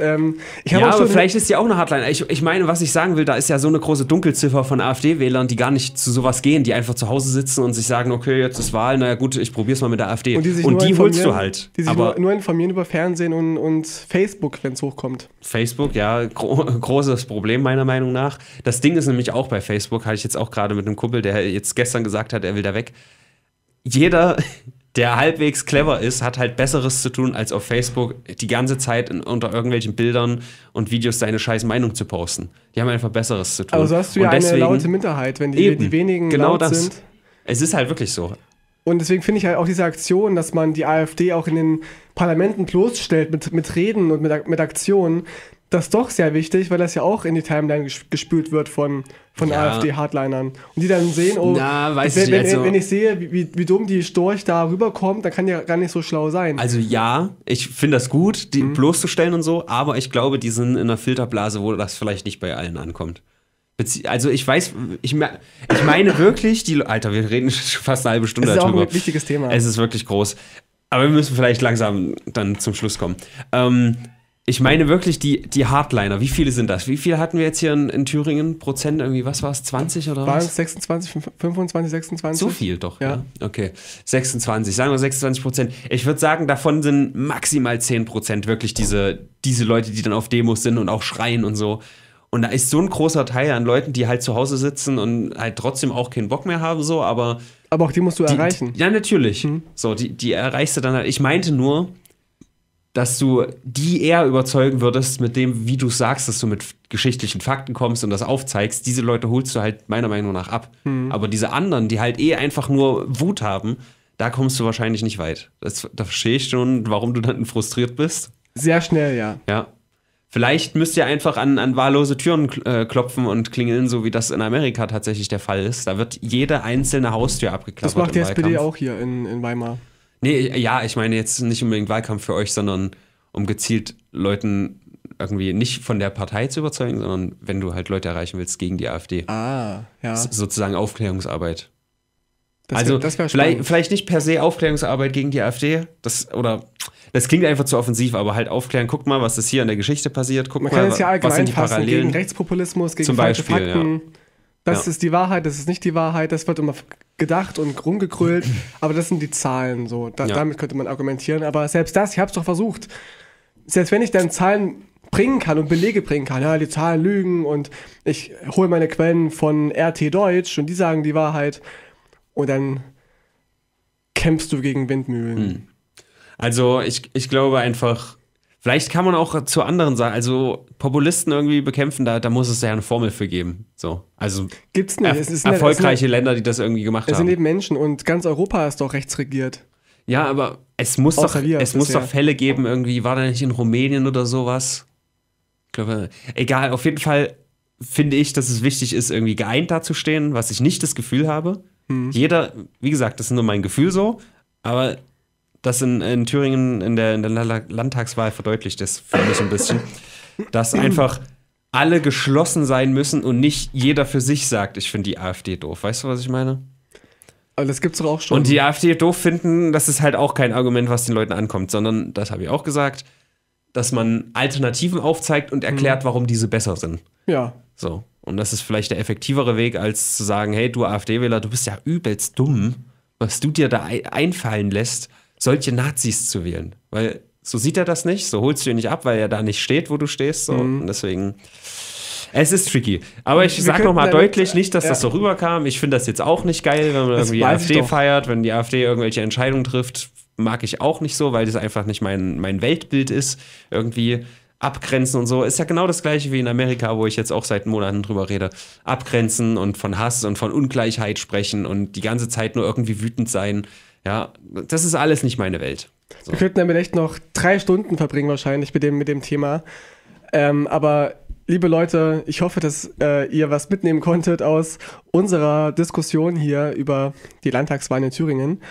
ich habe aber vielleicht ist die auch eine Hardline. Ich meine, was ich sagen will, da ist ja so eine große Dunkelziffer von AfD-Wählern, die gar nicht zu sowas gehen, die einfach zu Hause sitzen und sich sagen, okay, jetzt ist Wahl, naja gut, ich probier's mal mit der AfD. Und die holst du halt. Die sich aber nur informieren über Fernsehen und Facebook, wenn es hochkommt. Facebook, ja, großes Problem meiner Meinung nach. Das Ding ist nämlich auch bei Facebook, hatte ich jetzt auch gerade mit einem Kumpel, der jetzt gestern gesagt hat, er will da weg. Jeder... der halbwegs clever ist, hat halt Besseres zu tun, als auf Facebook die ganze Zeit unter irgendwelchen Bildern und Videos seine scheiß Meinung zu posten. Die haben einfach Besseres zu tun. Also hast du ja eine laute Minderheit, wenn die wenigen laut sind. Genau das. Es ist halt wirklich so. Und deswegen finde ich halt auch diese Aktion, dass man die AfD auch in den Parlamenten bloßstellt mit Reden und mit Aktionen, das ist doch sehr wichtig, weil das ja auch in die Timeline gespült wird von AfD-Hardlinern. Und die dann sehen, oh, wenn ich sehe, wie dumm die Storch da rüberkommt, dann kann die ja gar nicht so schlau sein. Also ja, ich finde das gut, die bloßzustellen und so, aber ich glaube, die sind in einer Filterblase, wo das vielleicht nicht bei allen ankommt. Also ich weiß, ich meine wirklich, Alter, wir reden fast eine halbe Stunde darüber. Es ist auch ein wichtiges Thema. Es ist wirklich groß. Aber wir müssen vielleicht langsam dann zum Schluss kommen. Ich meine wirklich die Hardliner. Wie viele sind das? Wie viele hatten wir jetzt hier in Thüringen? Prozent irgendwie, was war es? 20 oder was? Waren es 26, 25, 26? So viel doch, ja. Okay, 26, sagen wir 26%. Ich würde sagen, davon sind maximal 10% wirklich diese Leute, die dann auf Demos sind und auch schreien und so. Und da ist so ein großer Teil an Leuten, die halt zu Hause sitzen und halt trotzdem auch keinen Bock mehr haben, so, aber... Aber auch die musst du erreichen. Ja, natürlich. So, die erreichst du dann halt. Ich meinte nur... dass du die eher überzeugen würdest mit dem, wie du sagst, dass du mit geschichtlichen Fakten kommst und das aufzeigst. Diese Leute holst du halt meiner Meinung nach ab. Aber diese anderen, die halt einfach nur Wut haben, da kommst du wahrscheinlich nicht weit. Da verstehe ich schon, warum du dann frustriert bist. Sehr schnell, ja. Ja. Vielleicht müsst ihr einfach an wahllose Türen klopfen und klingeln, so wie das in Amerika tatsächlich der Fall ist. Da wird jede einzelne Haustür abgeklappert. Das macht die SPD auch hier in Weimar. Nee, ja, ich meine jetzt nicht unbedingt Wahlkampf für euch, sondern um gezielt Leuten irgendwie nicht von der Partei zu überzeugen, sondern wenn du halt Leute erreichen willst gegen die AfD. Ah, ja. Sozusagen Aufklärungsarbeit. Das wär vielleicht nicht per se Aufklärungsarbeit gegen die AfD, das klingt einfach zu offensiv, aber halt aufklären, guck mal, was ist hier in der Geschichte passiert, guck mal, was sind die Parallelen. Gegen Rechtspopulismus, gegen falsche Fakten. Ja. Das ist die Wahrheit, das ist nicht die Wahrheit, das wird immer gedacht und rumgekrölt, aber das sind die Zahlen, so. Damit könnte man argumentieren, aber selbst das, ich hab's doch versucht. Selbst wenn ich dann Zahlen bringen kann und Belege bringen kann, ja, die Zahlen lügen und ich hole meine Quellen von RT Deutsch und die sagen die Wahrheit und dann kämpfst du gegen Windmühlen. Also ich glaube einfach... Vielleicht kann man auch zu anderen sagen, also Populisten irgendwie bekämpfen, da muss es ja eine Formel für geben. So. Also gibt's nicht. Es ist erfolgreiche Länder, die das irgendwie gemacht haben. Es sind eben Menschen und ganz Europa ist doch rechtsregiert. Ja, aber es muss doch Fälle geben irgendwie, war da nicht in Rumänien oder sowas? Ich glaube, egal, auf jeden Fall finde ich, dass es wichtig ist, irgendwie geeint dazustehen, was ich nicht das Gefühl habe. Hm. Jeder, wie gesagt, das ist nur mein Gefühl so, aber das in Thüringen in der Landtagswahl verdeutlicht das für mich ein bisschen, dass einfach alle geschlossen sein müssen und nicht jeder für sich sagt, ich finde die AfD doof. Weißt du, was ich meine? Aber das gibt's doch auch schon. Und die AfD doof finden, das ist halt auch kein Argument, was den Leuten ankommt, sondern, das habe ich auch gesagt, dass man Alternativen aufzeigt und erklärt, warum diese besser sind. Ja. So. Und das ist vielleicht der effektivere Weg, als zu sagen, hey, du AfD-Wähler, du bist ja übelst dumm, was du dir da einfallen lässt, solche Nazis zu wählen, weil so sieht er das nicht, so holst du ihn nicht ab, weil er da nicht steht, wo du stehst, so. Und deswegen, es ist tricky, aber ich sag nochmal deutlich, nicht, dass das so rüberkam, ich finde das jetzt auch nicht geil, wenn man irgendwie die AfD feiert, wenn die AfD irgendwelche Entscheidungen trifft, mag ich auch nicht so, weil das einfach nicht mein Weltbild ist, irgendwie abgrenzen und so, ist ja genau das gleiche wie in Amerika, wo ich jetzt auch seit Monaten drüber rede, abgrenzen und von Hass und von Ungleichheit sprechen und die ganze Zeit nur irgendwie wütend sein. Ja, das ist alles nicht meine Welt. So. Wir könnten damit echt noch 3 Stunden verbringen wahrscheinlich mit dem Thema. Aber liebe Leute, ich hoffe, dass ihr was mitnehmen konntet aus unserer Diskussion hier über die Landtagswahl in Thüringen.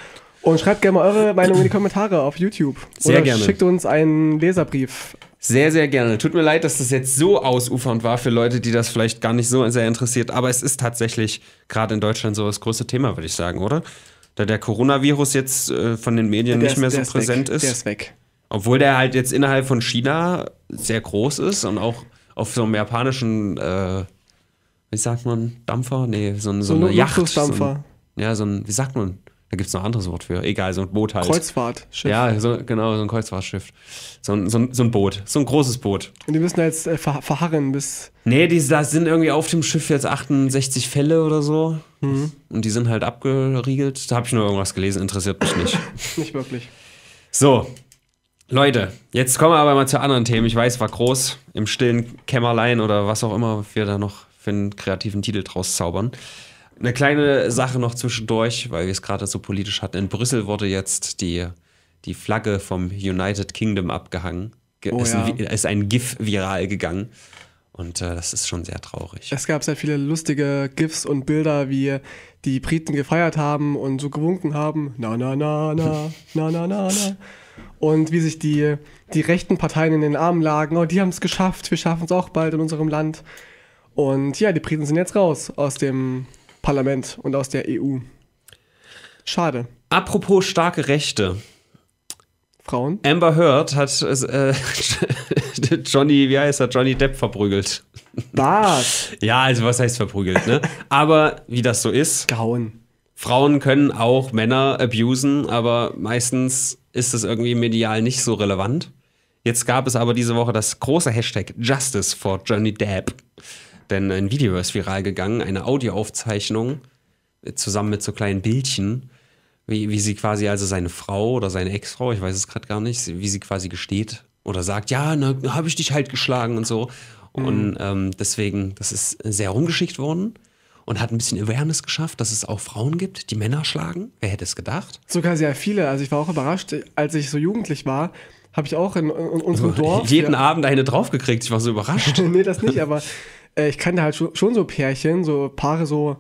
Und schreibt gerne mal eure Meinung in die Kommentare auf YouTube. Sehr gerne. Oder schickt uns einen Leserbrief. Sehr, sehr gerne. Tut mir leid, dass das jetzt so ausufernd war für Leute, die das vielleicht gar nicht so sehr interessiert. Aber es ist tatsächlich gerade in Deutschland so das größte Thema, würde ich sagen, oder? Da der Coronavirus jetzt von den Medien nicht mehr so präsent ist. Der ist weg. Obwohl der halt jetzt innerhalb von China sehr groß ist und auch auf so einem japanischen, wie sagt man, Dampfer? Nee, so eine Yacht. So ein, wie sagt man? Da gibt es noch ein anderes Wort für. Egal, so ein Boot halt. Kreuzfahrtschiff. Ja, genau, so ein Kreuzfahrtschiff. So ein Boot. So ein großes Boot. Und die müssen jetzt verharren bis... Nee, da sind irgendwie auf dem Schiff jetzt 68 Fälle oder so. Mhm. Und die sind halt abgeriegelt. Da habe ich nur irgendwas gelesen, interessiert mich nicht. Nicht wirklich. So, Leute, jetzt kommen wir aber mal zu anderen Themen. Ich weiß, war groß, im stillen Kämmerlein oder was auch immer wir da noch für einen kreativen Titel draus zaubern. Eine kleine Sache noch zwischendurch, weil wir es gerade so politisch hatten. In Brüssel wurde jetzt die Flagge vom United Kingdom abgehangen. Ist ein GIF viral gegangen. Und das ist schon sehr traurig. Es gab sehr viele lustige GIFs und Bilder, wie die Briten gefeiert haben und so gewunken haben. Na, na, na, na, na, na, na, na. Und wie sich die rechten Parteien in den Armen lagen. Oh, die haben es geschafft, wir schaffen es auch bald in unserem Land. Und ja, die Briten sind jetzt raus aus dem Parlament und aus der EU. Schade. Apropos starke Rechte. Frauen? Amber Heard hat Johnny Depp verprügelt. Was? Ja, also was heißt verprügelt, ne? Aber wie das so ist. Gehauen. Frauen können auch Männer abusen, aber meistens ist es irgendwie medial nicht so relevant. Jetzt gab es aber diese Woche das große Hashtag Justice for Johnny Depp. Denn ein Video ist viral gegangen, eine Audioaufzeichnung, zusammen mit so kleinen Bildchen, wie sie quasi, also seine Frau oder seine Ex-Frau, ich weiß es gerade gar nicht, wie sie quasi gesteht oder sagt, ja, na, habe ich dich halt geschlagen und so. Und deswegen, das ist sehr rumgeschickt worden und hat ein bisschen Awareness geschafft, dass es auch Frauen gibt, die Männer schlagen. Wer hätte es gedacht? Sogar sehr viele. Also ich war auch überrascht, als ich so jugendlich war, habe ich auch in unserem Dorf... Jeden Abend eine draufgekriegt, ich war so überrascht. Nee, das nicht, aber... Ich kannte halt schon so Pärchen, so Paare so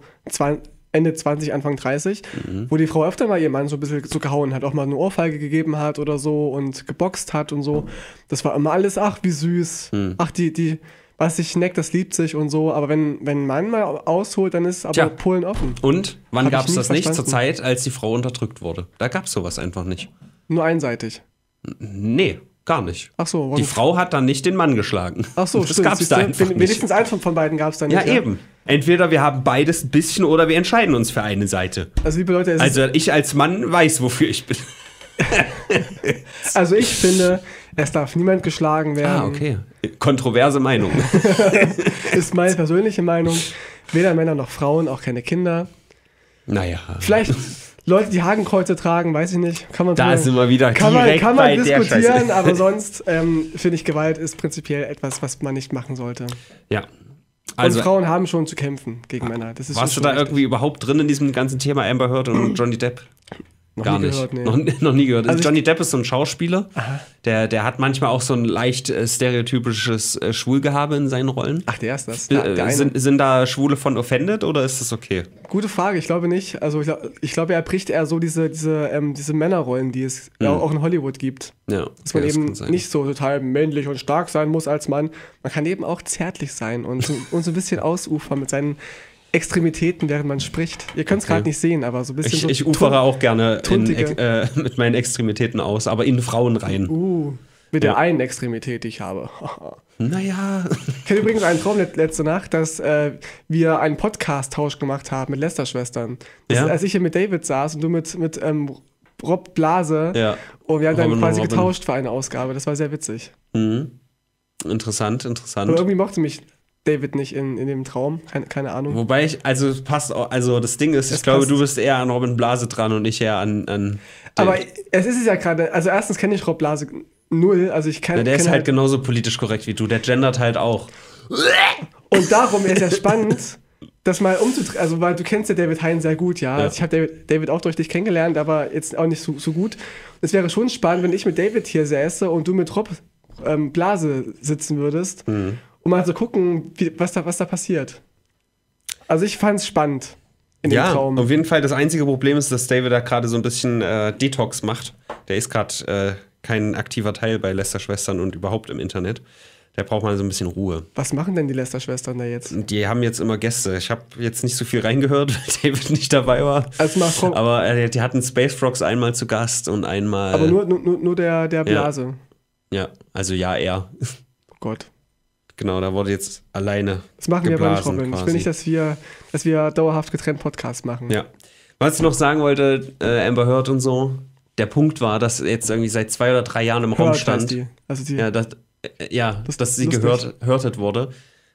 Ende 20, Anfang 30, wo die Frau öfter mal ihren Mann so ein bisschen so gehauen hat, auch mal eine Ohrfeige gegeben hat oder so und geboxt hat und so. Das war immer alles, ach wie süß, ach die was sich neckt, das liebt sich und so. Aber wenn ein Mann mal ausholt, dann ist aber Polen offen. Und wann gab es das nicht? Zur Zeit, als die Frau unterdrückt wurde. Da gab es sowas einfach nicht. Nur einseitig? Nee. Gar nicht. Ach so, die Frau hat dann nicht den Mann geschlagen. Ach so, das gab es da einfach nicht. Wenigstens eins von beiden gab es da nicht. Ja, eben. Entweder wir haben beides ein bisschen oder wir entscheiden uns für eine Seite. Also, liebe Leute, ich als Mann weiß, wofür ich bin. Also, ich finde, es darf niemand geschlagen werden. Ah, okay. Kontroverse Meinung. Ist meine persönliche Meinung. Weder Männer noch Frauen, auch keine Kinder. Naja. Vielleicht Leute, die Hakenkreuze tragen, weiß ich nicht. Kann man da sind wir wieder kann man diskutieren, aber sonst finde ich, Gewalt ist prinzipiell etwas, was man nicht machen sollte. Ja. Also, und Frauen haben schon zu kämpfen gegen Männer. Das ist warst du da richtig. Irgendwie überhaupt drin in diesem ganzen Thema Amber Heard und Johnny Depp? Gar nicht. Gehört, nee. Noch nie gehört. Also Johnny Depp ist so ein Schauspieler, der hat manchmal auch so ein leicht stereotypisches Schwulgehabe in seinen Rollen. Ach, der ist das? Sind da Schwule von offended oder ist das okay? Gute Frage, ich glaube nicht. Also ich glaube, er bricht eher so diese Männerrollen, die es auch in Hollywood gibt. Ja, dass man eben nicht so total männlich und stark sein muss als Mann. Man kann eben auch zärtlich sein und so ein bisschen ausufern mit seinen Extremitäten, während man spricht. Ihr könnt es gerade nicht sehen, aber so ein bisschen. Ich ufere auch gerne mit meinen Extremitäten aus, aber in Frauen rein. Mit der einen Extremität, die ich habe. Naja. Ich hatte übrigens einen Traum letzte Nacht, dass wir einen Podcast-Tausch gemacht haben mit Lester-Schwestern. Ja? Als ich hier mit David saß und du mit Rob Blase. Ja. Und wir haben dann quasi getauscht für eine Ausgabe. Das war sehr witzig. Mhm. Interessant. Aber irgendwie mochte mich David nicht in dem Traum, keine Ahnung. Wobei das Ding ist, ich glaube, du bist eher an Robin Blase dran und ich eher an aber es ist es ja gerade, also erstens kenne ich Rob Blase null, also ich kann. Der ist halt genauso politisch korrekt wie du, der gendert halt auch. Und darum ist ja spannend, das mal umzudrehen, also weil du kennst ja David Hein sehr gut, ja. Also ich habe David auch durch dich kennengelernt, aber jetzt auch nicht so gut. Es wäre schon spannend, wenn ich mit David hier säße und du mit Rob Blase sitzen würdest. Mhm. Um mal zu gucken, was da passiert. Also ich fand es spannend in dem Traum. Ja, auf jeden Fall. Das einzige Problem ist, dass David da gerade so ein bisschen Detox macht. Der ist gerade kein aktiver Teil bei Lester-Schwestern und überhaupt im Internet. Da braucht man so ein bisschen Ruhe. Was machen denn die Lester-Schwestern da jetzt? Die haben jetzt immer Gäste. Ich habe jetzt nicht so viel reingehört, weil David nicht dabei war. Also aber die hatten Space Frogs einmal zu Gast und einmal... Aber nur der Blase. Ja, also er. Oh Gott. Genau, da wurde jetzt alleine. Das machen wir aber nicht, Robin. Ich will nicht, dass wir dauerhaft getrennt Podcasts machen. Ja. Was ich noch sagen wollte, Amber Heard und so, der Punkt war, dass jetzt irgendwie seit 2 oder 3 Jahren im Raum stand, dass sie gehörtet wurde.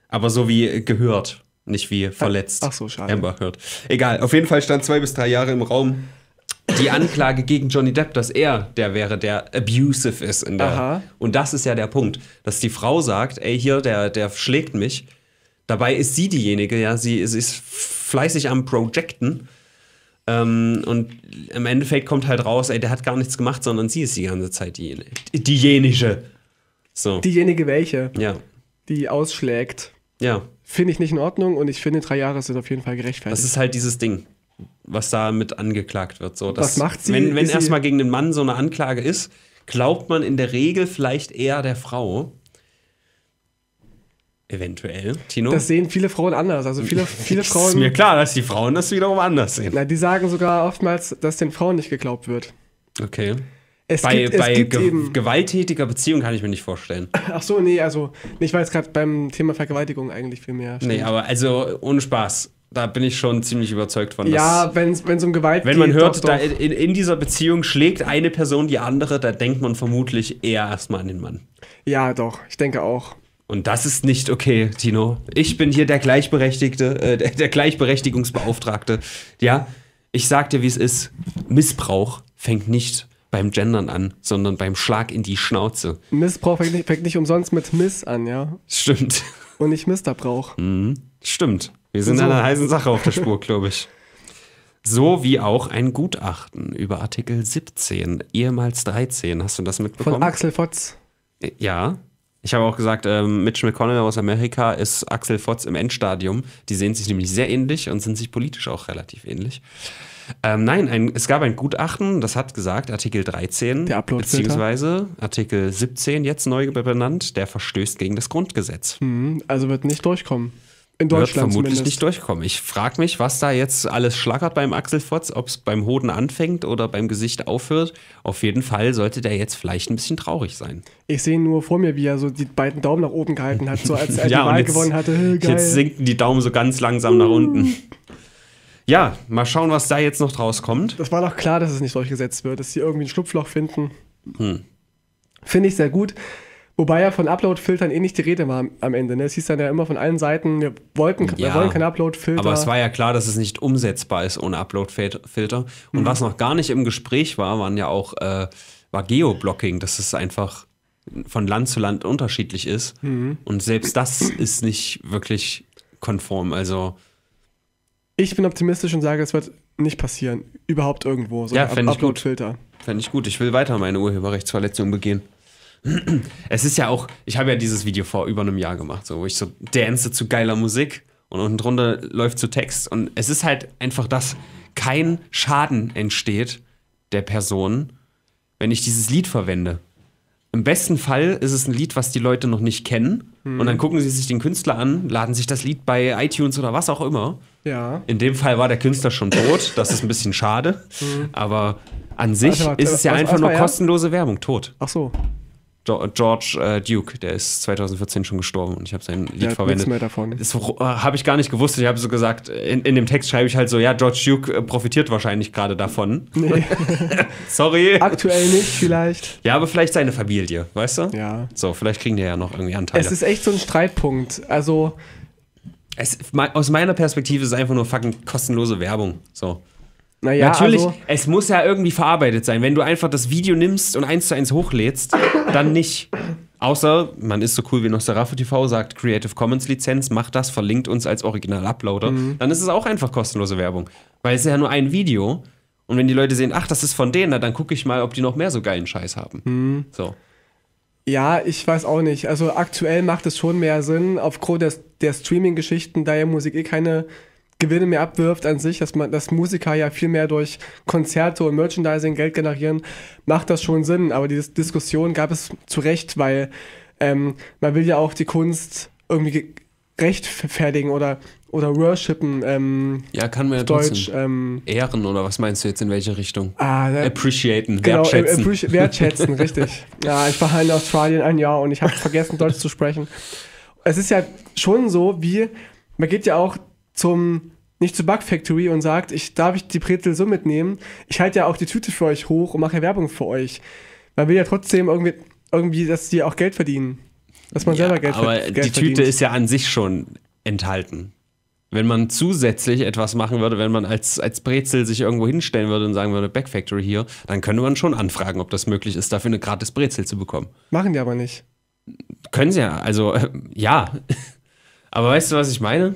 Aber so wie gehört, nicht wie verletzt. Ach so, schade. Amber Heard. Egal, auf jeden Fall stand 2 bis 3 Jahre im Raum die Anklage gegen Johnny Depp, dass er der wäre, der abusive ist. Und das ist ja der Punkt, dass die Frau sagt, ey, hier, der schlägt mich. Dabei ist sie diejenige, ja, sie ist fleißig am Projecten. Und im Endeffekt kommt halt raus, ey, der hat gar nichts gemacht, sondern sie ist die ganze Zeit diejenige. So. Diejenige welche? Ja. Die ausschlägt. Ja. Finde ich nicht in Ordnung und ich finde, 3 Jahre sind auf jeden Fall gerechtfertigt. Das ist halt dieses Ding, was da mit angeklagt wird. So, dass, was macht sie? Wenn erstmal gegen den Mann so eine Anklage ist, glaubt man in der Regel vielleicht eher der Frau. Eventuell, Tino. Das sehen viele Frauen anders. Also viele Frauen. Ist mir klar, dass die Frauen das wiederum anders sehen. Na, die sagen sogar oftmals, dass den Frauen nicht geglaubt wird. Okay. Bei gewalttätiger Beziehung kann ich mir nicht vorstellen. Ach so, nee, also ich war jetzt gerade beim Thema Vergewaltigung eigentlich viel mehr. Stimmt. Nee, aber also ohne Spaß. Da bin ich schon ziemlich überzeugt von. Ja, wenn es um Gewalt geht. Wenn man hört, da in dieser Beziehung schlägt eine Person die andere, da denkt man vermutlich eher erstmal an den Mann. Ja, doch. Ich denke auch. Und das ist nicht okay, Tino. Ich bin hier der Gleichberechtigte, der Gleichberechtigungsbeauftragte. Ja, ich sag dir, wie es ist. Missbrauch fängt nicht beim Gendern an, sondern beim Schlag in die Schnauze. Missbrauch fängt nicht umsonst mit Miss an, ja? Stimmt. Und nicht Misterbrauch. Mhm. Stimmt. Wir sind einer heißen Sache auf der Spur, glaube ich. So wie auch ein Gutachten über Artikel 17, ehemals 13. Hast du das mitbekommen? Von Axel Fotz. Ja. Ich habe auch gesagt, Mitch McConnell aus Amerika ist Axel Fotz im Endstadium. Die sehen sich nämlich sehr ähnlich und sind sich politisch auch relativ ähnlich. Es gab ein Gutachten, das hat gesagt, Artikel 13, beziehungsweise Artikel 17, jetzt neu benannt, der verstößt gegen das Grundgesetz. Also wird nicht durchkommen. In Deutschland wird vermutlich zumindest nicht durchkommen. Ich frage mich, was da jetzt alles schlackert beim Axel Fotz, ob es beim Hoden anfängt oder beim Gesicht aufhört. Auf jeden Fall sollte der jetzt vielleicht ein bisschen traurig sein. Ich sehe nur vor mir, wie er so die beiden Daumen nach oben gehalten hat, so als er die Wahl gewonnen hatte. Hey, geil. Jetzt sinken die Daumen so ganz langsam nach unten. Ja, mal schauen, was da jetzt noch draus kommt. Das war doch klar, dass es nicht durchgesetzt wird, dass sie irgendwie ein Schlupfloch finden. Finde ich sehr gut. Wobei ja von Upload-Filtern eh nicht die Rede war am Ende. Ne? Es hieß dann ja immer von allen Seiten, wir wollen keinen Upload-Filter. Aber es war ja klar, dass es nicht umsetzbar ist ohne Upload-Filter. Und was noch gar nicht im Gespräch war, war Geoblocking, dass es einfach von Land zu Land unterschiedlich ist. Und selbst das ist nicht wirklich konform. Also ich bin optimistisch und sage, es wird nicht passieren. Überhaupt irgendwo. So ja, fände ich gut. Fände ich gut. Ich will weiter meine Urheberrechtsverletzung begehen. Es ist ja auch, ich habe ja dieses Video vor über einem Jahr gemacht, so, wo ich so dance zu geiler Musik und unten drunter läuft zu Text. Und es ist halt einfach, dass kein Schaden entsteht der Person, wenn ich dieses Lied verwende. Im besten Fall ist es ein Lied, was die Leute noch nicht kennen. Und dann gucken sie sich den Künstler an, laden sich das Lied bei iTunes oder was auch immer. Ja. In dem Fall war der Künstler schon tot, das ist ein bisschen schade. Aber an sich ist es ja einfach nur kostenlose Werbung, tot. Ach so. George Duke, der ist 2014 schon gestorben und ich habe sein Lied verwendet. Mehr davon. Das habe ich gar nicht gewusst. Ich habe so gesagt, in dem Text schreibe ich halt so, ja, George Duke profitiert wahrscheinlich gerade davon. Nee. Sorry. Aktuell nicht, vielleicht. Ja, aber vielleicht seine Familie, weißt du? Ja. So, vielleicht kriegen die ja noch irgendwie Anteile. Es ist echt so ein Streitpunkt. Also aus meiner Perspektive ist es einfach nur fucking kostenlose Werbung. So. Naja, natürlich, also, es muss ja irgendwie verarbeitet sein. Wenn du einfach das Video nimmst und 1:1 hochlädst, dann nicht. Außer, man ist so cool wie noch Serafo TV, sagt Creative Commons Lizenz, macht das, verlinkt uns als Original-Uploader. Dann ist es auch einfach kostenlose Werbung. Weil es ist ja nur ein Video. Und wenn die Leute sehen, ach, das ist von denen, dann gucke ich mal, ob die noch mehr so geilen Scheiß haben. So. Ja, ich weiß auch nicht. Also aktuell macht es schon mehr Sinn, aufgrund der Streaming-Geschichten, da ja Musik eh keine Gewinne mehr abwirft an sich, dass Musiker ja viel mehr durch Konzerte und Merchandising Geld generieren, macht das schon Sinn. Aber die Diskussion gab es zu Recht, weil man will ja auch die Kunst irgendwie rechtfertigen oder worshipen. Ja, kann man ja Deutsch ehren oder was meinst du jetzt, in welche Richtung? Appreciaten, genau, wertschätzen. Wertschätzen, richtig. Ja, ich war in Australien ein Jahr und ich habe vergessen, Deutsch zu sprechen. Es ist ja schon so, wie man geht ja auch nicht zu Bug Factory und sagt, darf ich die Brezel so mitnehmen? Ich halte ja auch die Tüte für euch hoch und mache ja Werbung für euch. Man will ja trotzdem irgendwie, dass die auch Geld verdienen. Dass man selber Geld verdient. Aber die Tüte ist ja an sich schon enthalten. Wenn man zusätzlich etwas machen würde, wenn man als Brezel sich irgendwo hinstellen würde und sagen würde, Bug Factory hier, dann könnte man schon anfragen, ob das möglich ist, dafür eine gratis Brezel zu bekommen. Machen die aber nicht. Können sie ja, also ja. Aber weißt du, was ich meine?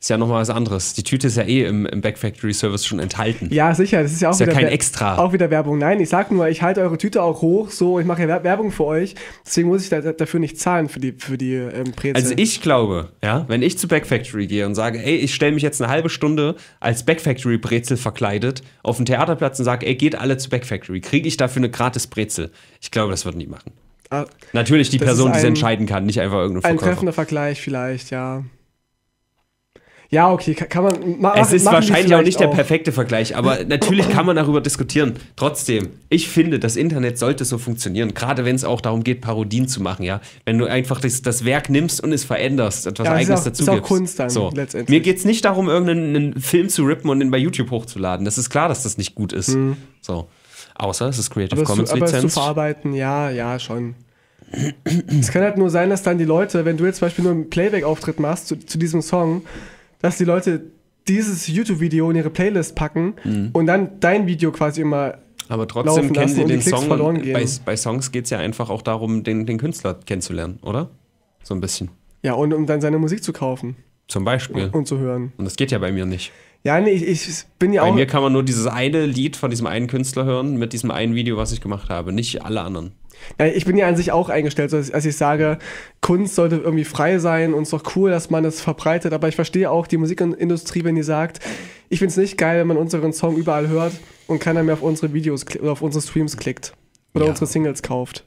Ist ja nochmal was anderes. Die Tüte ist ja eh im Backfactory-Service schon enthalten. Ja, sicher. Das ist ja auch, wieder kein Extra. Auch wieder Werbung. Nein, ich sag nur, ich halte eure Tüte auch hoch, so, ich mache ja Werbung für euch. Deswegen muss ich dafür nicht zahlen für die Brezel. Also ich glaube, ja, wenn ich zu Backfactory gehe und sage, ey, ich stelle mich jetzt eine halbe Stunde als Backfactory-Brezel verkleidet auf den Theaterplatz und sage, ey, geht alle zu Backfactory, kriege ich dafür eine gratis Brezel? Ich glaube, das würden die machen. Ah, natürlich die Person, die es entscheiden kann, nicht einfach irgendein Verkäufer. Ein treffender Vergleich vielleicht, ja. Ja, okay, kann man machen. Es ist wahrscheinlich auch nicht der perfekte Vergleich, aber natürlich kann man darüber diskutieren. Trotzdem, ich finde, das Internet sollte so funktionieren, gerade wenn es auch darum geht, Parodien zu machen, ja. Wenn du einfach das Werk nimmst und es veränderst, etwas Eigenes dazu gibst. Das ist auch Kunst dann letztendlich. Mir geht es nicht darum, irgendeinen Film zu rippen und den bei YouTube hochzuladen. Das ist klar, dass das nicht gut ist. So. Außer es ist Creative Commons Lizenz. Aber es zu verarbeiten, ja, schon. Es kann halt nur sein, dass dann die Leute, wenn du jetzt zum Beispiel nur einen Playback-Auftritt machst zu diesem Song, dass die Leute dieses YouTube-Video in ihre Playlist packen und dann dein Video quasi immer. Aber trotzdem kennen sie den Song. Bei Songs geht es ja einfach auch darum, den Künstler kennenzulernen, oder? So ein bisschen. Ja, und um dann seine Musik zu kaufen. Zum Beispiel. Und zu hören. Und das geht ja bei mir nicht. Ja, nee, ich bin ja auch. Bei mir kann man nur dieses eine Lied von diesem einen Künstler hören, mit diesem einen Video, was ich gemacht habe, nicht alle anderen. Ja, ich bin ja an sich auch eingestellt, so als ich sage, Kunst sollte irgendwie frei sein und es ist doch cool, dass man das verbreitet, aber ich verstehe auch die Musikindustrie, wenn die sagt, ich find's nicht geil, wenn man unseren Song überall hört und keiner mehr auf unsere Videos oder auf unsere Streams klickt oder unsere Singles kauft.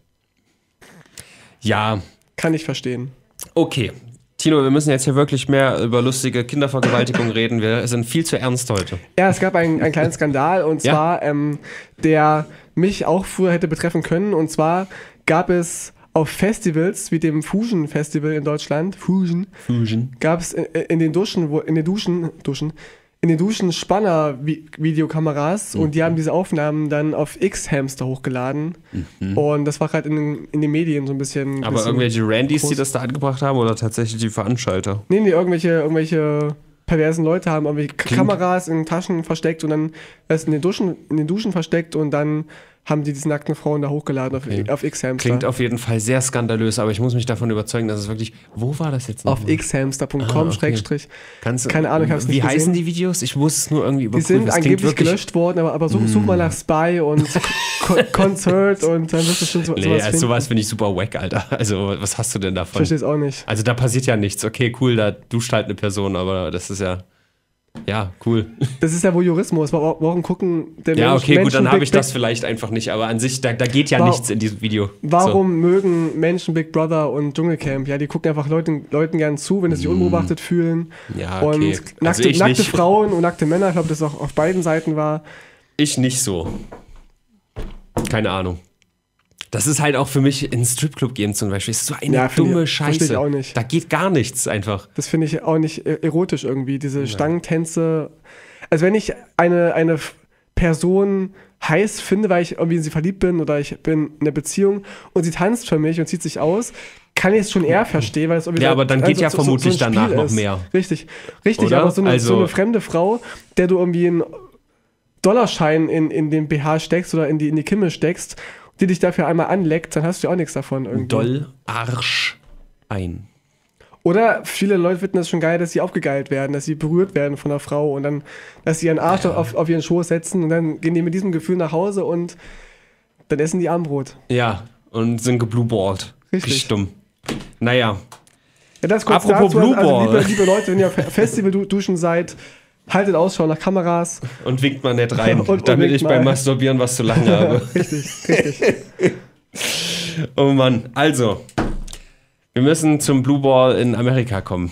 Ja. Kann ich verstehen. Okay. Tino, wir müssen jetzt hier wirklich mehr über lustige Kindervergewaltigung reden. Wir sind viel zu ernst heute. Ja, es gab einen kleinen Skandal und zwar, der mich auch früher hätte betreffen können. Und zwar gab es auf Festivals wie dem Fusion Festival in Deutschland, gab es in den Duschen, in den Duschen Spanner-Videokameras und die haben diese Aufnahmen dann auf X-Hamster hochgeladen. Und das war halt in den Medien so ein bisschen. Aber irgendwelche Randys, die das da angebracht haben oder tatsächlich die Veranstalter? Nee, nee, irgendwelche perversen Leute haben irgendwie Kameras in Taschen versteckt und dann erst in den Duschen versteckt und dann haben die diese nackten Frauen da hochgeladen auf X-Hamster. Klingt auf jeden Fall sehr skandalös, aber ich muss mich davon überzeugen, dass es wirklich, wo war das jetzt noch? Auf xhamster.com/. Keine Ahnung, ich hab's nicht gesehen. Wie heißen die Videos? Ich muss es nur irgendwie überprüfen. Die sind angeblich gelöscht worden, aber such mal nach Spy und Concert und dann wirst du schon sowas finden. Nee, sowas finde ich super wack, Alter. Also, was hast du denn davon? Ich versteh's auch nicht. Also, da passiert ja nichts. Okay, cool, da duscht halt eine Person, aber das ist ja... Ja, cool. Das ist ja Voyeurismus. Warum gucken der Menschen? Ja, okay, gut, dann habe ich das vielleicht einfach nicht. Aber an sich, da geht ja nichts in diesem Video. Warum mögen Menschen Big Brother und Dschungelcamp? Ja, die gucken einfach Leuten gern zu, wenn sie sich unbeobachtet fühlen. Ja, okay. Und nackte Frauen und nackte Männer, ich glaube, das auch auf beiden Seiten war. Ich nicht so. Keine Ahnung. Das ist halt auch für mich, in den Stripclub gehen zum Beispiel, ist so eine dumme Scheiße. Verstehe ich auch nicht. Da geht gar nichts einfach. Das finde ich auch nicht erotisch irgendwie, diese Stangentänze. Also wenn ich eine Person heiß finde, weil ich irgendwie in sie verliebt bin oder ich bin in einer Beziehung und sie tanzt für mich und zieht sich aus, kann ich es schon eher verstehen, weil es irgendwie... Ja, aber dann geht ja vermutlich danach noch mehr. Richtig, richtig, aber so eine fremde Frau, der du irgendwie einen Dollarschein in den BH steckst oder in die Kimme steckst, die dich dafür einmal anleckt, dann hast du ja auch nichts davon irgendwie. Dollarschein. Oder viele Leute finden das schon geil, dass sie aufgegeilt werden, dass sie berührt werden von einer Frau und dann, dass sie ihren Arsch auf ihren Schoß setzen und dann gehen die mit diesem Gefühl nach Hause und dann essen die Armbrot. Ja, und sind geblueballt. Richtig. Dumm. Naja. Ja, das kurz apropos dazu, liebe Leute, wenn ihr auf Festival-Duschen seid, haltet Ausschau nach Kameras. Und winkt mal nett rein, damit ich beim Masturbieren was zu lachen habe. Richtig, richtig. Oh Mann, also. Wir müssen zum Blue Ball in Amerika kommen.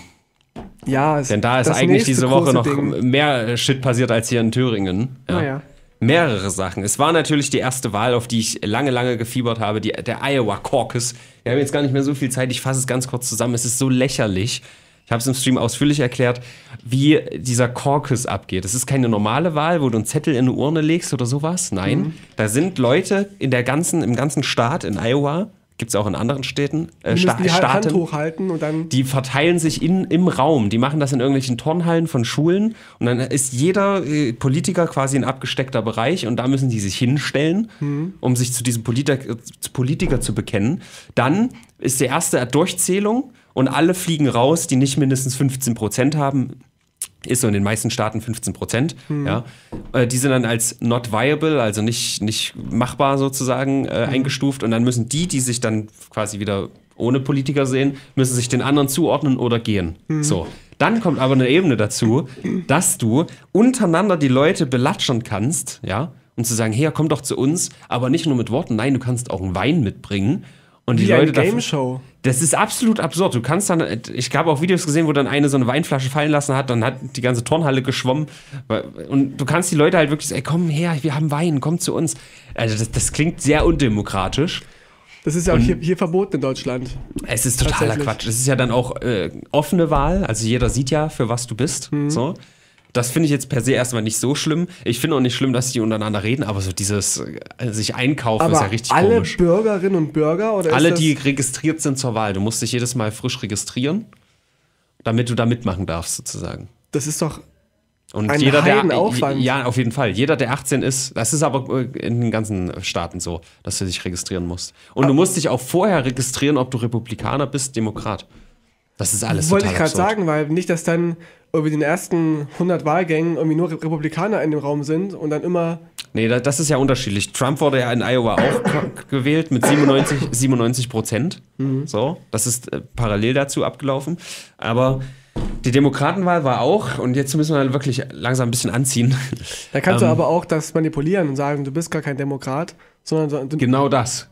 Ja, es ist. Denn da ist eigentlich diese Woche noch mehr Shit passiert als hier in Thüringen. Ja. Naja. Mehrere Sachen. Es war natürlich die erste Wahl, auf die ich lange, lange gefiebert habe, der Iowa Caucus. Wir haben jetzt gar nicht mehr so viel Zeit, ich fasse es ganz kurz zusammen. Es ist so lächerlich. Ich habe es im Stream ausführlich erklärt, wie dieser Caucus abgeht. Es ist keine normale Wahl, wo du einen Zettel in eine Urne legst oder sowas. Nein, da sind Leute im ganzen Staat, in Iowa, gibt es auch in anderen Städten, Staaten, Hand hochhalten und dann die verteilen sich im Raum. Die machen das in irgendwelchen Turnhallen von Schulen und dann ist jeder Politiker quasi ein abgesteckter Bereich und da müssen die sich hinstellen, um sich zu diesem Politiker zu bekennen. Dann ist die erste Durchzählung und alle fliegen raus, die nicht mindestens 15% haben. Ist so in den meisten Staaten 15%. Ja. Die sind dann als not viable, also nicht machbar sozusagen eingestuft. Und dann müssen die sich dann quasi wieder ohne Politiker sehen, müssen sich den anderen zuordnen oder gehen. So. Dann kommt aber eine Ebene dazu, dass du untereinander die Leute belatschern kannst, ja, um zu sagen, hey, komm doch zu uns, aber nicht nur mit Worten, nein, du kannst auch einen Wein mitbringen. Und die Leute eine Gameshow. Das ist absolut absurd. Du kannst dann, ich habe auch Videos gesehen, wo dann eine so eine Weinflasche fallen lassen hat, dann hat die ganze Turnhalle geschwommen. Und du kannst die Leute halt wirklich sagen, ey, komm her, wir haben Wein, komm zu uns. Also das klingt sehr undemokratisch. Das ist ja auch hier verboten in Deutschland. Es ist totaler Quatsch. Es ist ja dann auch offene Wahl, also jeder sieht ja, für was du bist. So. Das finde ich jetzt per se erstmal nicht so schlimm. Ich finde auch nicht schlimm, dass die untereinander reden, aber so dieses sich einkaufen aber ist ja richtig komisch. Alle Bürgerinnen und Bürger? Oder alle, die registriert sind zur Wahl. Du musst dich jedes Mal frisch registrieren, damit du da mitmachen darfst sozusagen. Das ist doch und ein Heidenaufwand. Ja, auf jeden Fall. Jeder, der 18 ist, das ist aber in den ganzen Staaten so, dass du dich registrieren musst. Und aber du musst dich auch vorher registrieren, ob du Republikaner bist, Demokrat. Das ist alles total absurd. Wollte ich gerade sagen, weil nicht, dass dann irgendwie den ersten 100 Wahlgängen irgendwie nur Republikaner in dem Raum sind und dann immer... Nee, das ist ja unterschiedlich. Trump wurde ja in Iowa auch gewählt mit 97%. So, das ist parallel dazu abgelaufen. Aber die Demokratenwahl war auch, und jetzt müssen wir halt wirklich langsam ein bisschen anziehen. Da kannst du aber auch das manipulieren und sagen, du bist gar kein Demokrat, sondern... Genau das.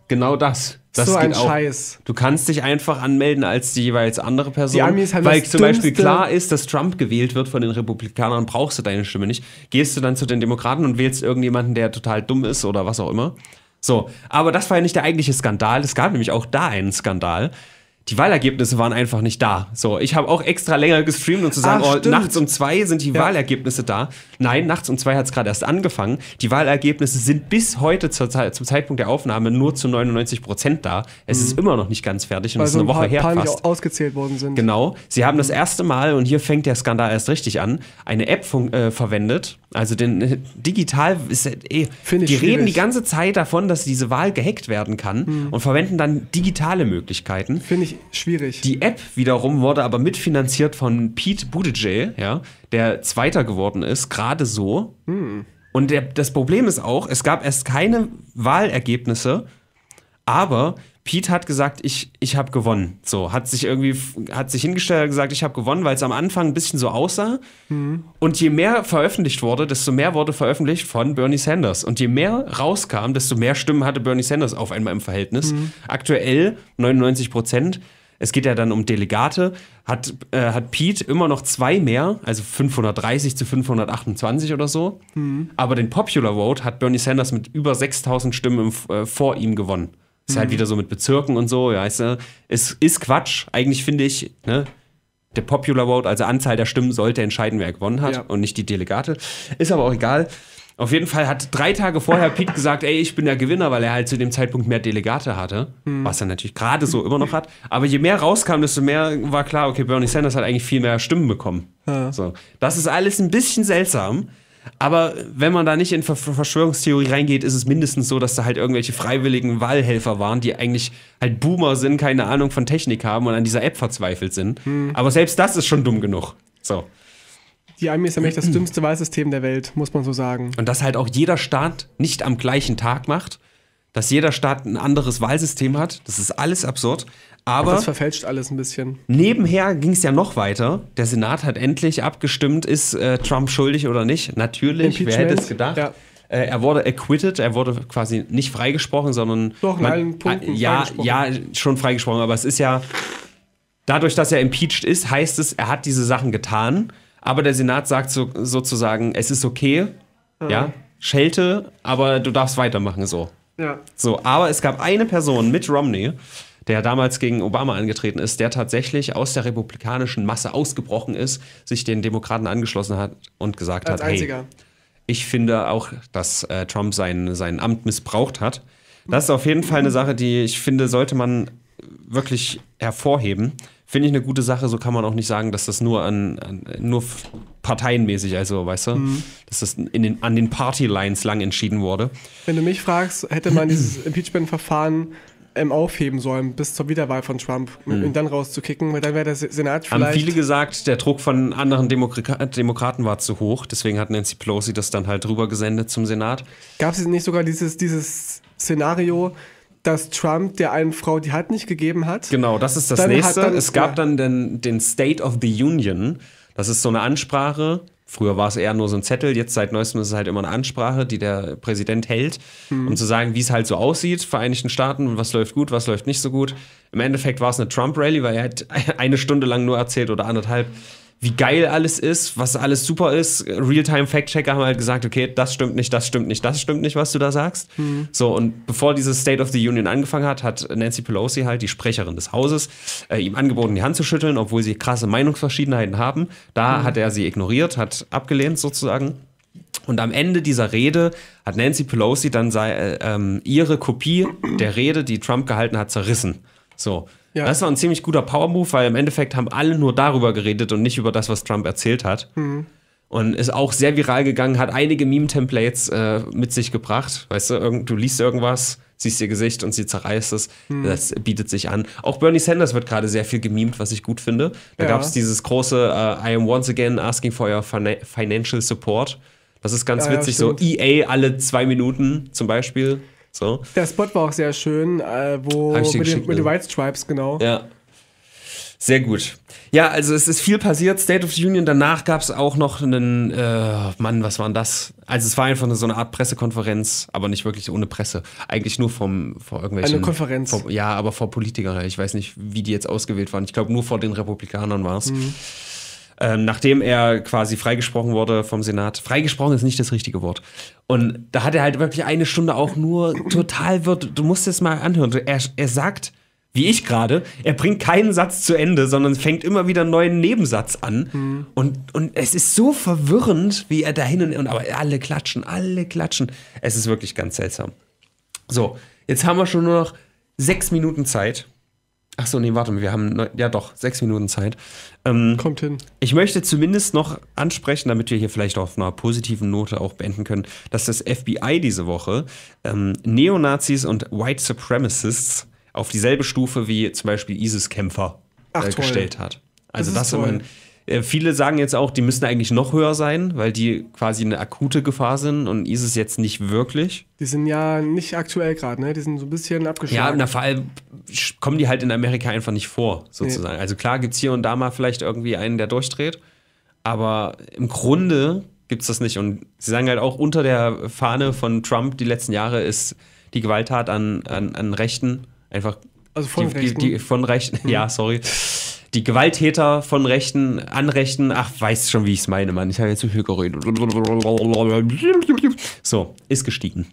Das so ein Scheiß. Du kannst dich einfach anmelden als die jeweils andere Person. Die Amis haben weil zum Beispiel klar ist, dass Trump gewählt wird von den Republikanern, brauchst du deine Stimme nicht. Gehst du dann zu den Demokraten und wählst irgendjemanden, der total dumm ist oder was auch immer. So, aber das war ja nicht der eigentliche Skandal. Es gab nämlich auch da einen Skandal. die Wahlergebnisse waren einfach nicht da. So, ich habe auch extra länger gestreamt, um zu sagen, oh, nachts um 2 sind die Wahlergebnisse da. Nein, nachts um 2 hat es gerade erst angefangen. Die Wahlergebnisse sind bis heute zum Zeitpunkt der Aufnahme nur zu 99% da. Es ist immer noch nicht ganz fertig und es ist eine Woche her fast. Ausgezählt worden sind. Genau. Sie haben das erste Mal, und hier fängt der Skandal erst richtig an, eine App verwendet. Also digital ist reden die ganze Zeit davon, dass diese Wahl gehackt werden kann und verwenden dann digitale Möglichkeiten. Finde ich schwierig. Die App wiederum wurde aber mitfinanziert von Pete Buttigieg, ja, der Zweiter geworden ist, gerade so. Und das Problem ist auch, es gab erst keine Wahlergebnisse, aber Pete hat gesagt, ich habe gewonnen. So, hat sich hingestellt und gesagt, ich habe gewonnen, weil es am Anfang ein bisschen so aussah. Und je mehr veröffentlicht wurde, desto mehr wurde veröffentlicht von Bernie Sanders. Und je mehr rauskam, desto mehr Stimmen hatte Bernie Sanders auf einmal im Verhältnis. Aktuell 99%. Es geht ja dann um Delegate. Hat Pete immer noch 2 mehr, also 530 zu 528 oder so. Aber den Popular Vote hat Bernie Sanders mit über 6000 Stimmen vor ihm gewonnen. Ist halt wieder so mit Bezirken und so, ja, weißt du, es ist Quatsch. Eigentlich finde ich, ne, der Popular Vote, also Anzahl der Stimmen, sollte entscheiden, wer gewonnen hat und nicht die Delegate. Ist aber auch egal. Auf jeden Fall hat 3 Tage vorher Pete gesagt, ey, ich bin der Gewinner, weil er halt zu dem Zeitpunkt mehr Delegate hatte, was er natürlich gerade so immer noch hat. Aber je mehr rauskam, desto mehr war klar, okay, Bernie Sanders hat eigentlich viel mehr Stimmen bekommen. So. Das ist alles ein bisschen seltsam. Aber wenn man da nicht in Verschwörungstheorie reingeht, ist es mindestens so, dass da halt irgendwelche freiwilligen Wahlhelfer waren, die eigentlich halt Boomer sind, keine Ahnung von Technik haben und an dieser App verzweifelt sind. Aber selbst das ist schon dumm genug. So. Die Armee ist ja nämlich das dümmste Wahlsystem der Welt, muss man so sagen. Und dass halt auch jeder Staat nicht am gleichen Tag macht, dass jeder Staat ein anderes Wahlsystem hat, das ist alles absurd. Aber das verfälscht alles ein bisschen. Nebenher ging es ja noch weiter. Der Senat hat endlich abgestimmt, ist Trump schuldig oder nicht. Natürlich, wer hätte es gedacht. Ja. Er wurde acquitted, er wurde quasi nicht freigesprochen, sondern... Doch, in allen Punkten freigesprochen. Ja, schon freigesprochen, aber es ist ja... Dadurch, dass er impeached ist, heißt es, er hat diese Sachen getan. Aber der Senat sagt sozusagen, es ist okay, ja, Schelte, aber du darfst weitermachen, so. Ja. So, aber es gab eine Person mit Romney, der damals gegen Obama angetreten ist, der tatsächlich aus der republikanischen Masse ausgebrochen ist, sich den Demokraten angeschlossen hat und gesagt hat, hey, ich finde auch, dass Trump sein Amt missbraucht hat. Das ist auf jeden Fall eine Sache, die ich finde, sollte man wirklich hervorheben. Finde ich eine gute Sache, so kann man auch nicht sagen, dass das nur parteienmäßig, also weißt du, dass das an den Party-Lines lang entschieden wurde. Wenn du mich fragst, hätte man dieses Impeachment-Verfahren aufheben sollen, bis zur Wiederwahl von Trump, ihn dann rauszukicken, weil dann wäre der Senat vielleicht... Haben viele gesagt, der Druck von anderen Demokraten war zu hoch, deswegen hat Nancy Pelosi das dann halt drüber gesendet zum Senat. Gab es nicht sogar dieses Szenario, dass Trump der einen Frau die Hand nicht gegeben hat? Genau, das ist das Nächste. Es gab dann den State of the Union, das ist so eine Ansprache. Früher war es eher nur so ein Zettel, jetzt seit neuestem ist es halt immer eine Ansprache, die der Präsident hält, um zu sagen, wie es halt so aussieht, Vereinigten Staaten, und was läuft gut, was läuft nicht so gut. Im Endeffekt war es eine Trump-Rally, weil er hat eine Stunde lang nur erzählt oder anderthalb, wie geil alles ist, was alles super ist. Real-Time-Fact-Checker haben halt gesagt, okay, das stimmt nicht, das stimmt nicht, das stimmt nicht, was du da sagst. So, und bevor dieses State of the Union angefangen hat, hat Nancy Pelosi halt, die Sprecherin des Hauses, ihm angeboten, die Hand zu schütteln, obwohl sie krasse Meinungsverschiedenheiten haben. Da hat er sie ignoriert, hat abgelehnt sozusagen. Und am Ende dieser Rede hat Nancy Pelosi dann ihre Kopie der Rede, die Trump gehalten hat, zerrissen. So. Ja. Das war ein ziemlich guter Power-Move, weil im Endeffekt haben alle nur darüber geredet und nicht über das, was Trump erzählt hat. Und ist auch sehr viral gegangen, hat einige Meme-Templates mit sich gebracht. Weißt du, du liest irgendwas, siehst ihr Gesicht und sie zerreißt es. Das bietet sich an. Auch Bernie Sanders wird gerade sehr viel gemimt, was ich gut finde. Da gab es dieses große I am once again asking for your financial support. Das ist ganz witzig, so EA alle 2 Minuten zum Beispiel. So. Der Spot war auch sehr schön, wo mit den White Stripes, genau. Ja. Sehr gut. Ja, also es ist viel passiert, State of the Union, danach gab es auch noch einen, was war denn das? Also es war einfach so eine Art Pressekonferenz, aber nicht wirklich ohne Presse. Eigentlich nur vor irgendwelchen... Eine Konferenz. Aber vor Politikern. Ich weiß nicht, wie die jetzt ausgewählt waren. Ich glaube, nur vor den Republikanern war es. Nachdem er quasi freigesprochen wurde vom Senat. Freigesprochen ist nicht das richtige Wort. Und da hat er halt wirklich eine Stunde auch nur total... Du musst es mal anhören. Er sagt, wie ich gerade. Er bringt keinen Satz zu Ende, sondern fängt immer wieder einen neuen Nebensatz an. Mhm. Und es ist so verwirrend, wie er dahin und aber alle klatschen, alle klatschen. Es ist wirklich ganz seltsam. So, jetzt haben wir schon nur noch 6 Minuten Zeit. Achso, nee, warte mal, wir haben, ja doch, 6 Minuten Zeit. Kommt hin. Ich möchte zumindest noch ansprechen, damit wir hier vielleicht auf einer positiven Note auch beenden können, dass das FBI diese Woche Neonazis und White Supremacists auf dieselbe Stufe wie zum Beispiel ISIS-Kämpfer gestellt hat. Also das man, viele sagen jetzt auch, die müssen eigentlich noch höher sein, weil die quasi eine akute Gefahr sind und ISIS jetzt nicht wirklich. Die sind ja nicht aktuell gerade, ne? Die sind so ein bisschen abgeschlagen. Ja, na, vor allem kommen die halt in Amerika einfach nicht vor, sozusagen. Nee. Also klar gibt es hier und da mal vielleicht irgendwie einen, der durchdreht, aber im Grunde gibt es das nicht. Und sie sagen halt auch, unter der Fahne von Trump die letzten Jahre ist die Gewalttat an Rechten einfach, also von Rechten, ja, sorry. Die Gewalttäter von Rechten, an Rechten, ach, weiß schon, wie ich es meine, Mann. Ich habe jetzt zu viel geredet. So, ist gestiegen.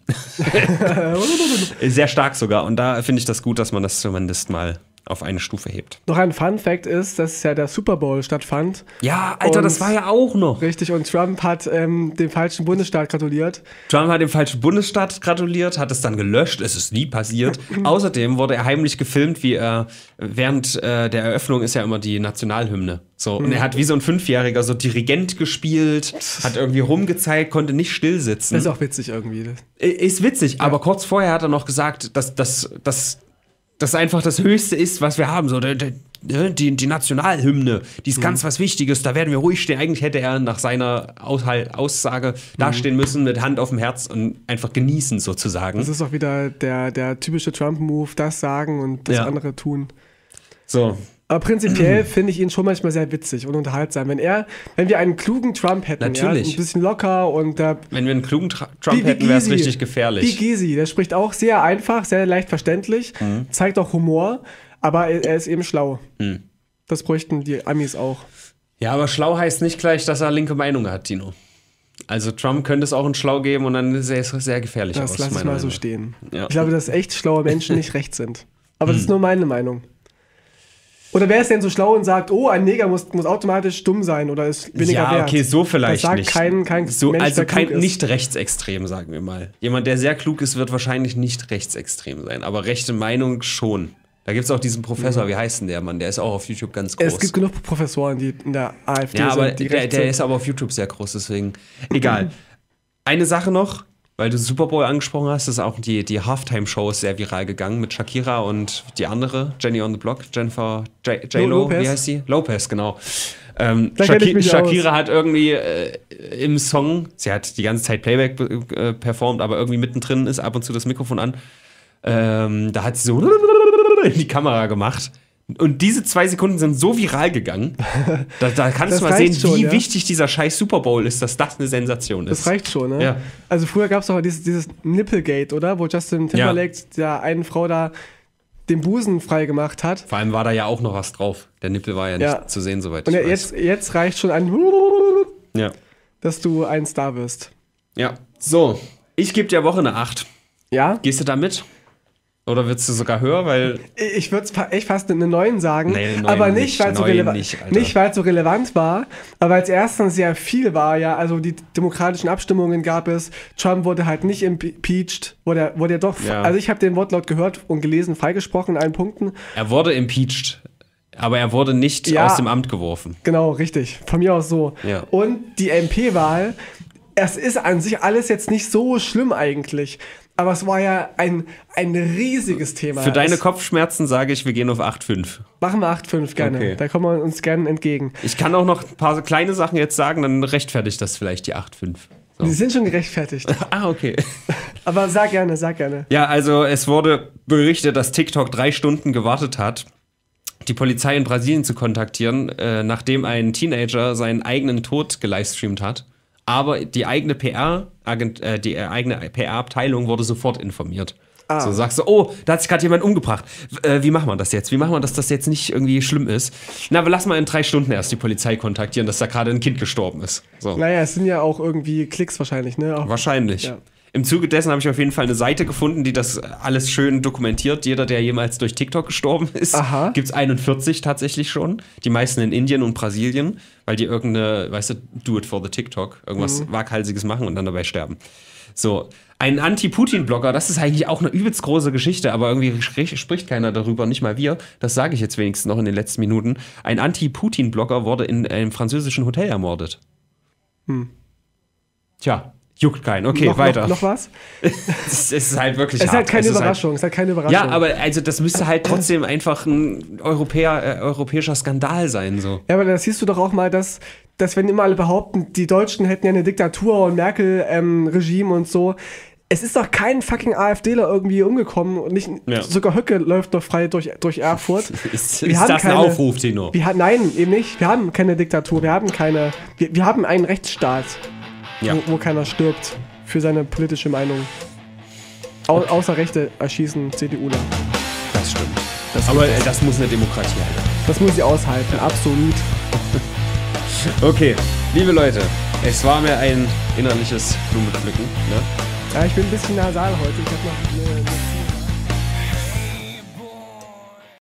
Sehr stark sogar. Und da finde ich das gut, dass man das zumindest mal auf eine Stufe hebt. Noch ein Fun-Fact ist, dass ja der Super Bowl stattfand. Ja, Alter, das war ja auch noch. Richtig, und Trump hat dem falschen Bundesstaat gratuliert. Trump hat dem falschen Bundesstaat gratuliert, hat es dann gelöscht, es ist nie passiert. Außerdem wurde er heimlich gefilmt, wie er, während der Eröffnung ist ja immer die Nationalhymne. So, und er hat wie so ein 5-Jähriger so Dirigent gespielt, hat irgendwie rumgezeigt, konnte nicht still sitzen. Ist auch witzig irgendwie. Ist witzig, ja. Aber kurz vorher hat er noch gesagt, dass das einfach das Höchste ist, was wir haben. So, die Nationalhymne, die ist ganz was Wichtiges, da werden wir ruhig stehen. Eigentlich hätte er nach seiner Aussage dastehen müssen, mit Hand auf dem Herz und einfach genießen sozusagen. Das ist auch wieder der typische Trump-Move, das sagen und das andere tun. So. Aber prinzipiell finde ich ihn schon manchmal sehr witzig und unterhaltsam. Wenn wir einen klugen Trump hätten, natürlich. Ja, ein bisschen locker und wenn wir einen klugen Trump hätten, wäre es richtig gefährlich. Wie Gysi, der spricht auch sehr einfach, sehr leicht verständlich, zeigt auch Humor, aber er ist eben schlau. Das bräuchten die Amis auch. Ja, aber schlau heißt nicht gleich, dass er linke Meinung hat, Tino. Also Trump könnte es auch einen Schlau geben und dann sähe es sehr gefährlich aus. Das lasse ich mal so stehen. Ja. Ich glaube, dass echt schlaue Menschen nicht recht sind. Aber das ist nur meine Meinung. Oder wer ist denn so schlau und sagt, oh, ein Neger muss automatisch dumm sein oder ist weniger wert? Ja, okay, so vielleicht das sagt nicht. Kein so, Mensch, also kein nicht rechtsextrem, sagen wir mal. Jemand, der sehr klug ist, wird wahrscheinlich nicht rechtsextrem sein, aber rechte Meinung schon. Da gibt es auch diesen Professor, wie heißt denn der Mann? Der ist auch auf YouTube ganz groß. Es gibt genug Professoren, die in der AfD sind. Ja, aber der ist aber auf YouTube sehr groß, deswegen egal. Eine Sache noch, weil du Super Bowl angesprochen hast, ist auch die Halftime-Show sehr viral gegangen mit Shakira und die andere, Jenny on the Block, Jennifer J-Lo, wie heißt sie? Lopez, genau. Shakira hat irgendwie im Song, sie hat die ganze Zeit Playback performt, aber irgendwie mittendrin ist ab und zu das Mikrofon an. Da hat sie so in die Kamera gemacht. Und diese 2 Sekunden sind so viral gegangen, da kannst du mal sehen, schon, wie wichtig dieser scheiß Super Bowl ist, dass das eine Sensation ist. Das reicht schon, ne? Ja. Also früher gab es doch dieses Nipplegate, oder? Wo Justin Timberlake der einen Frau da den Busen freigemacht hat. Vor allem war da ja auch noch was drauf. Der Nippel war ja nicht zu sehen, soweit ich weiß. Und jetzt reicht schon ein dass du ein Star wirst. Ja. So, ich gebe der Woche eine 8. Ja? Gehst du da mit? Oder würdest du sogar höher, weil... Ich würde echt fast eine 9 sagen, aber nicht, weil es so relevant war, aber als erstens sehr viel war, ja, also die demokratischen Abstimmungen gab es, Trump wurde halt nicht impeached, wurde er doch, also ich habe den Wortlaut gehört und gelesen, freigesprochen in allen Punkten. Er wurde impeached, aber er wurde nicht aus dem Amt geworfen. Genau, richtig, von mir aus so. Ja. Und die MP-Wahl, es ist an sich alles jetzt nicht so schlimm eigentlich. Aber es war ja ein riesiges Thema. Für deine Kopfschmerzen sage ich, wir gehen auf 8,5. Machen wir 8,5 gerne. Okay. Da kommen wir uns gerne entgegen. Ich kann auch noch ein paar kleine Sachen jetzt sagen, dann rechtfertigt das vielleicht die 8,5. So. Die sind schon gerechtfertigt. Ah, okay. Aber sag gerne, sag gerne. Ja, also es wurde berichtet, dass TikTok 3 Stunden gewartet hat, die Polizei in Brasilien zu kontaktieren, nachdem ein Teenager seinen eigenen Tod gelivestreamt hat. Aber die eigene PR-Abteilung wurde sofort informiert. Ah. So sagst du, oh, da hat sich gerade jemand umgebracht. Wie machen wir das jetzt? Wie machen wir, dass das jetzt nicht irgendwie schlimm ist? Na, aber lass mal in 3 Stunden erst die Polizei kontaktieren, dass da gerade ein Kind gestorben ist. So. Naja, es sind ja auch irgendwie Klicks wahrscheinlich, ne? Wahrscheinlich. Ja. Im Zuge dessen habe ich auf jeden Fall eine Seite gefunden, die das alles schön dokumentiert. Jeder, der jemals durch TikTok gestorben ist, gibt es 41 tatsächlich schon. Die meisten in Indien und Brasilien, weil die irgendeine, weißt du, do it for the TikTok, irgendwas Waghalsiges machen und dann dabei sterben. So, ein Anti-Putin-Blogger, das ist eigentlich auch eine übelst große Geschichte, aber irgendwie spricht keiner darüber, nicht mal wir. Das sage ich jetzt wenigstens noch in den letzten Minuten. Ein Anti-Putin-Blogger wurde in einem französischen Hotel ermordet. Hm. Tja. Juckt keinen. Okay, noch, weiter. Noch was? Es ist halt wirklich hart. Halt es, ist halt, es ist halt keine Überraschung. Ja, aber also das müsste halt trotzdem einfach ein europäischer Skandal sein. So. Ja, aber das siehst du doch auch mal, dass wenn immer alle behaupten, die Deutschen hätten ja eine Diktatur und Merkel-Regime und so. Es ist doch kein fucking AfDler irgendwie umgekommen. Und nicht, ja. Sogar Höcke läuft doch frei durch Erfurt. Ist das ein Aufruf, Tino? Nein, eben nicht. Wir haben keine Diktatur. Wir haben einen Rechtsstaat. Ja. Wo keiner stirbt für seine politische Meinung. Außer Rechte erschießen CDUler. Das stimmt. Das muss eine Demokratie halten. Das muss sie aushalten, ja. Absolut. Okay, liebe Leute, es war mir ein innerliches Blumenpflücken. Ne? Ja, ich bin ein bisschen nasal heute. Ich habe noch eine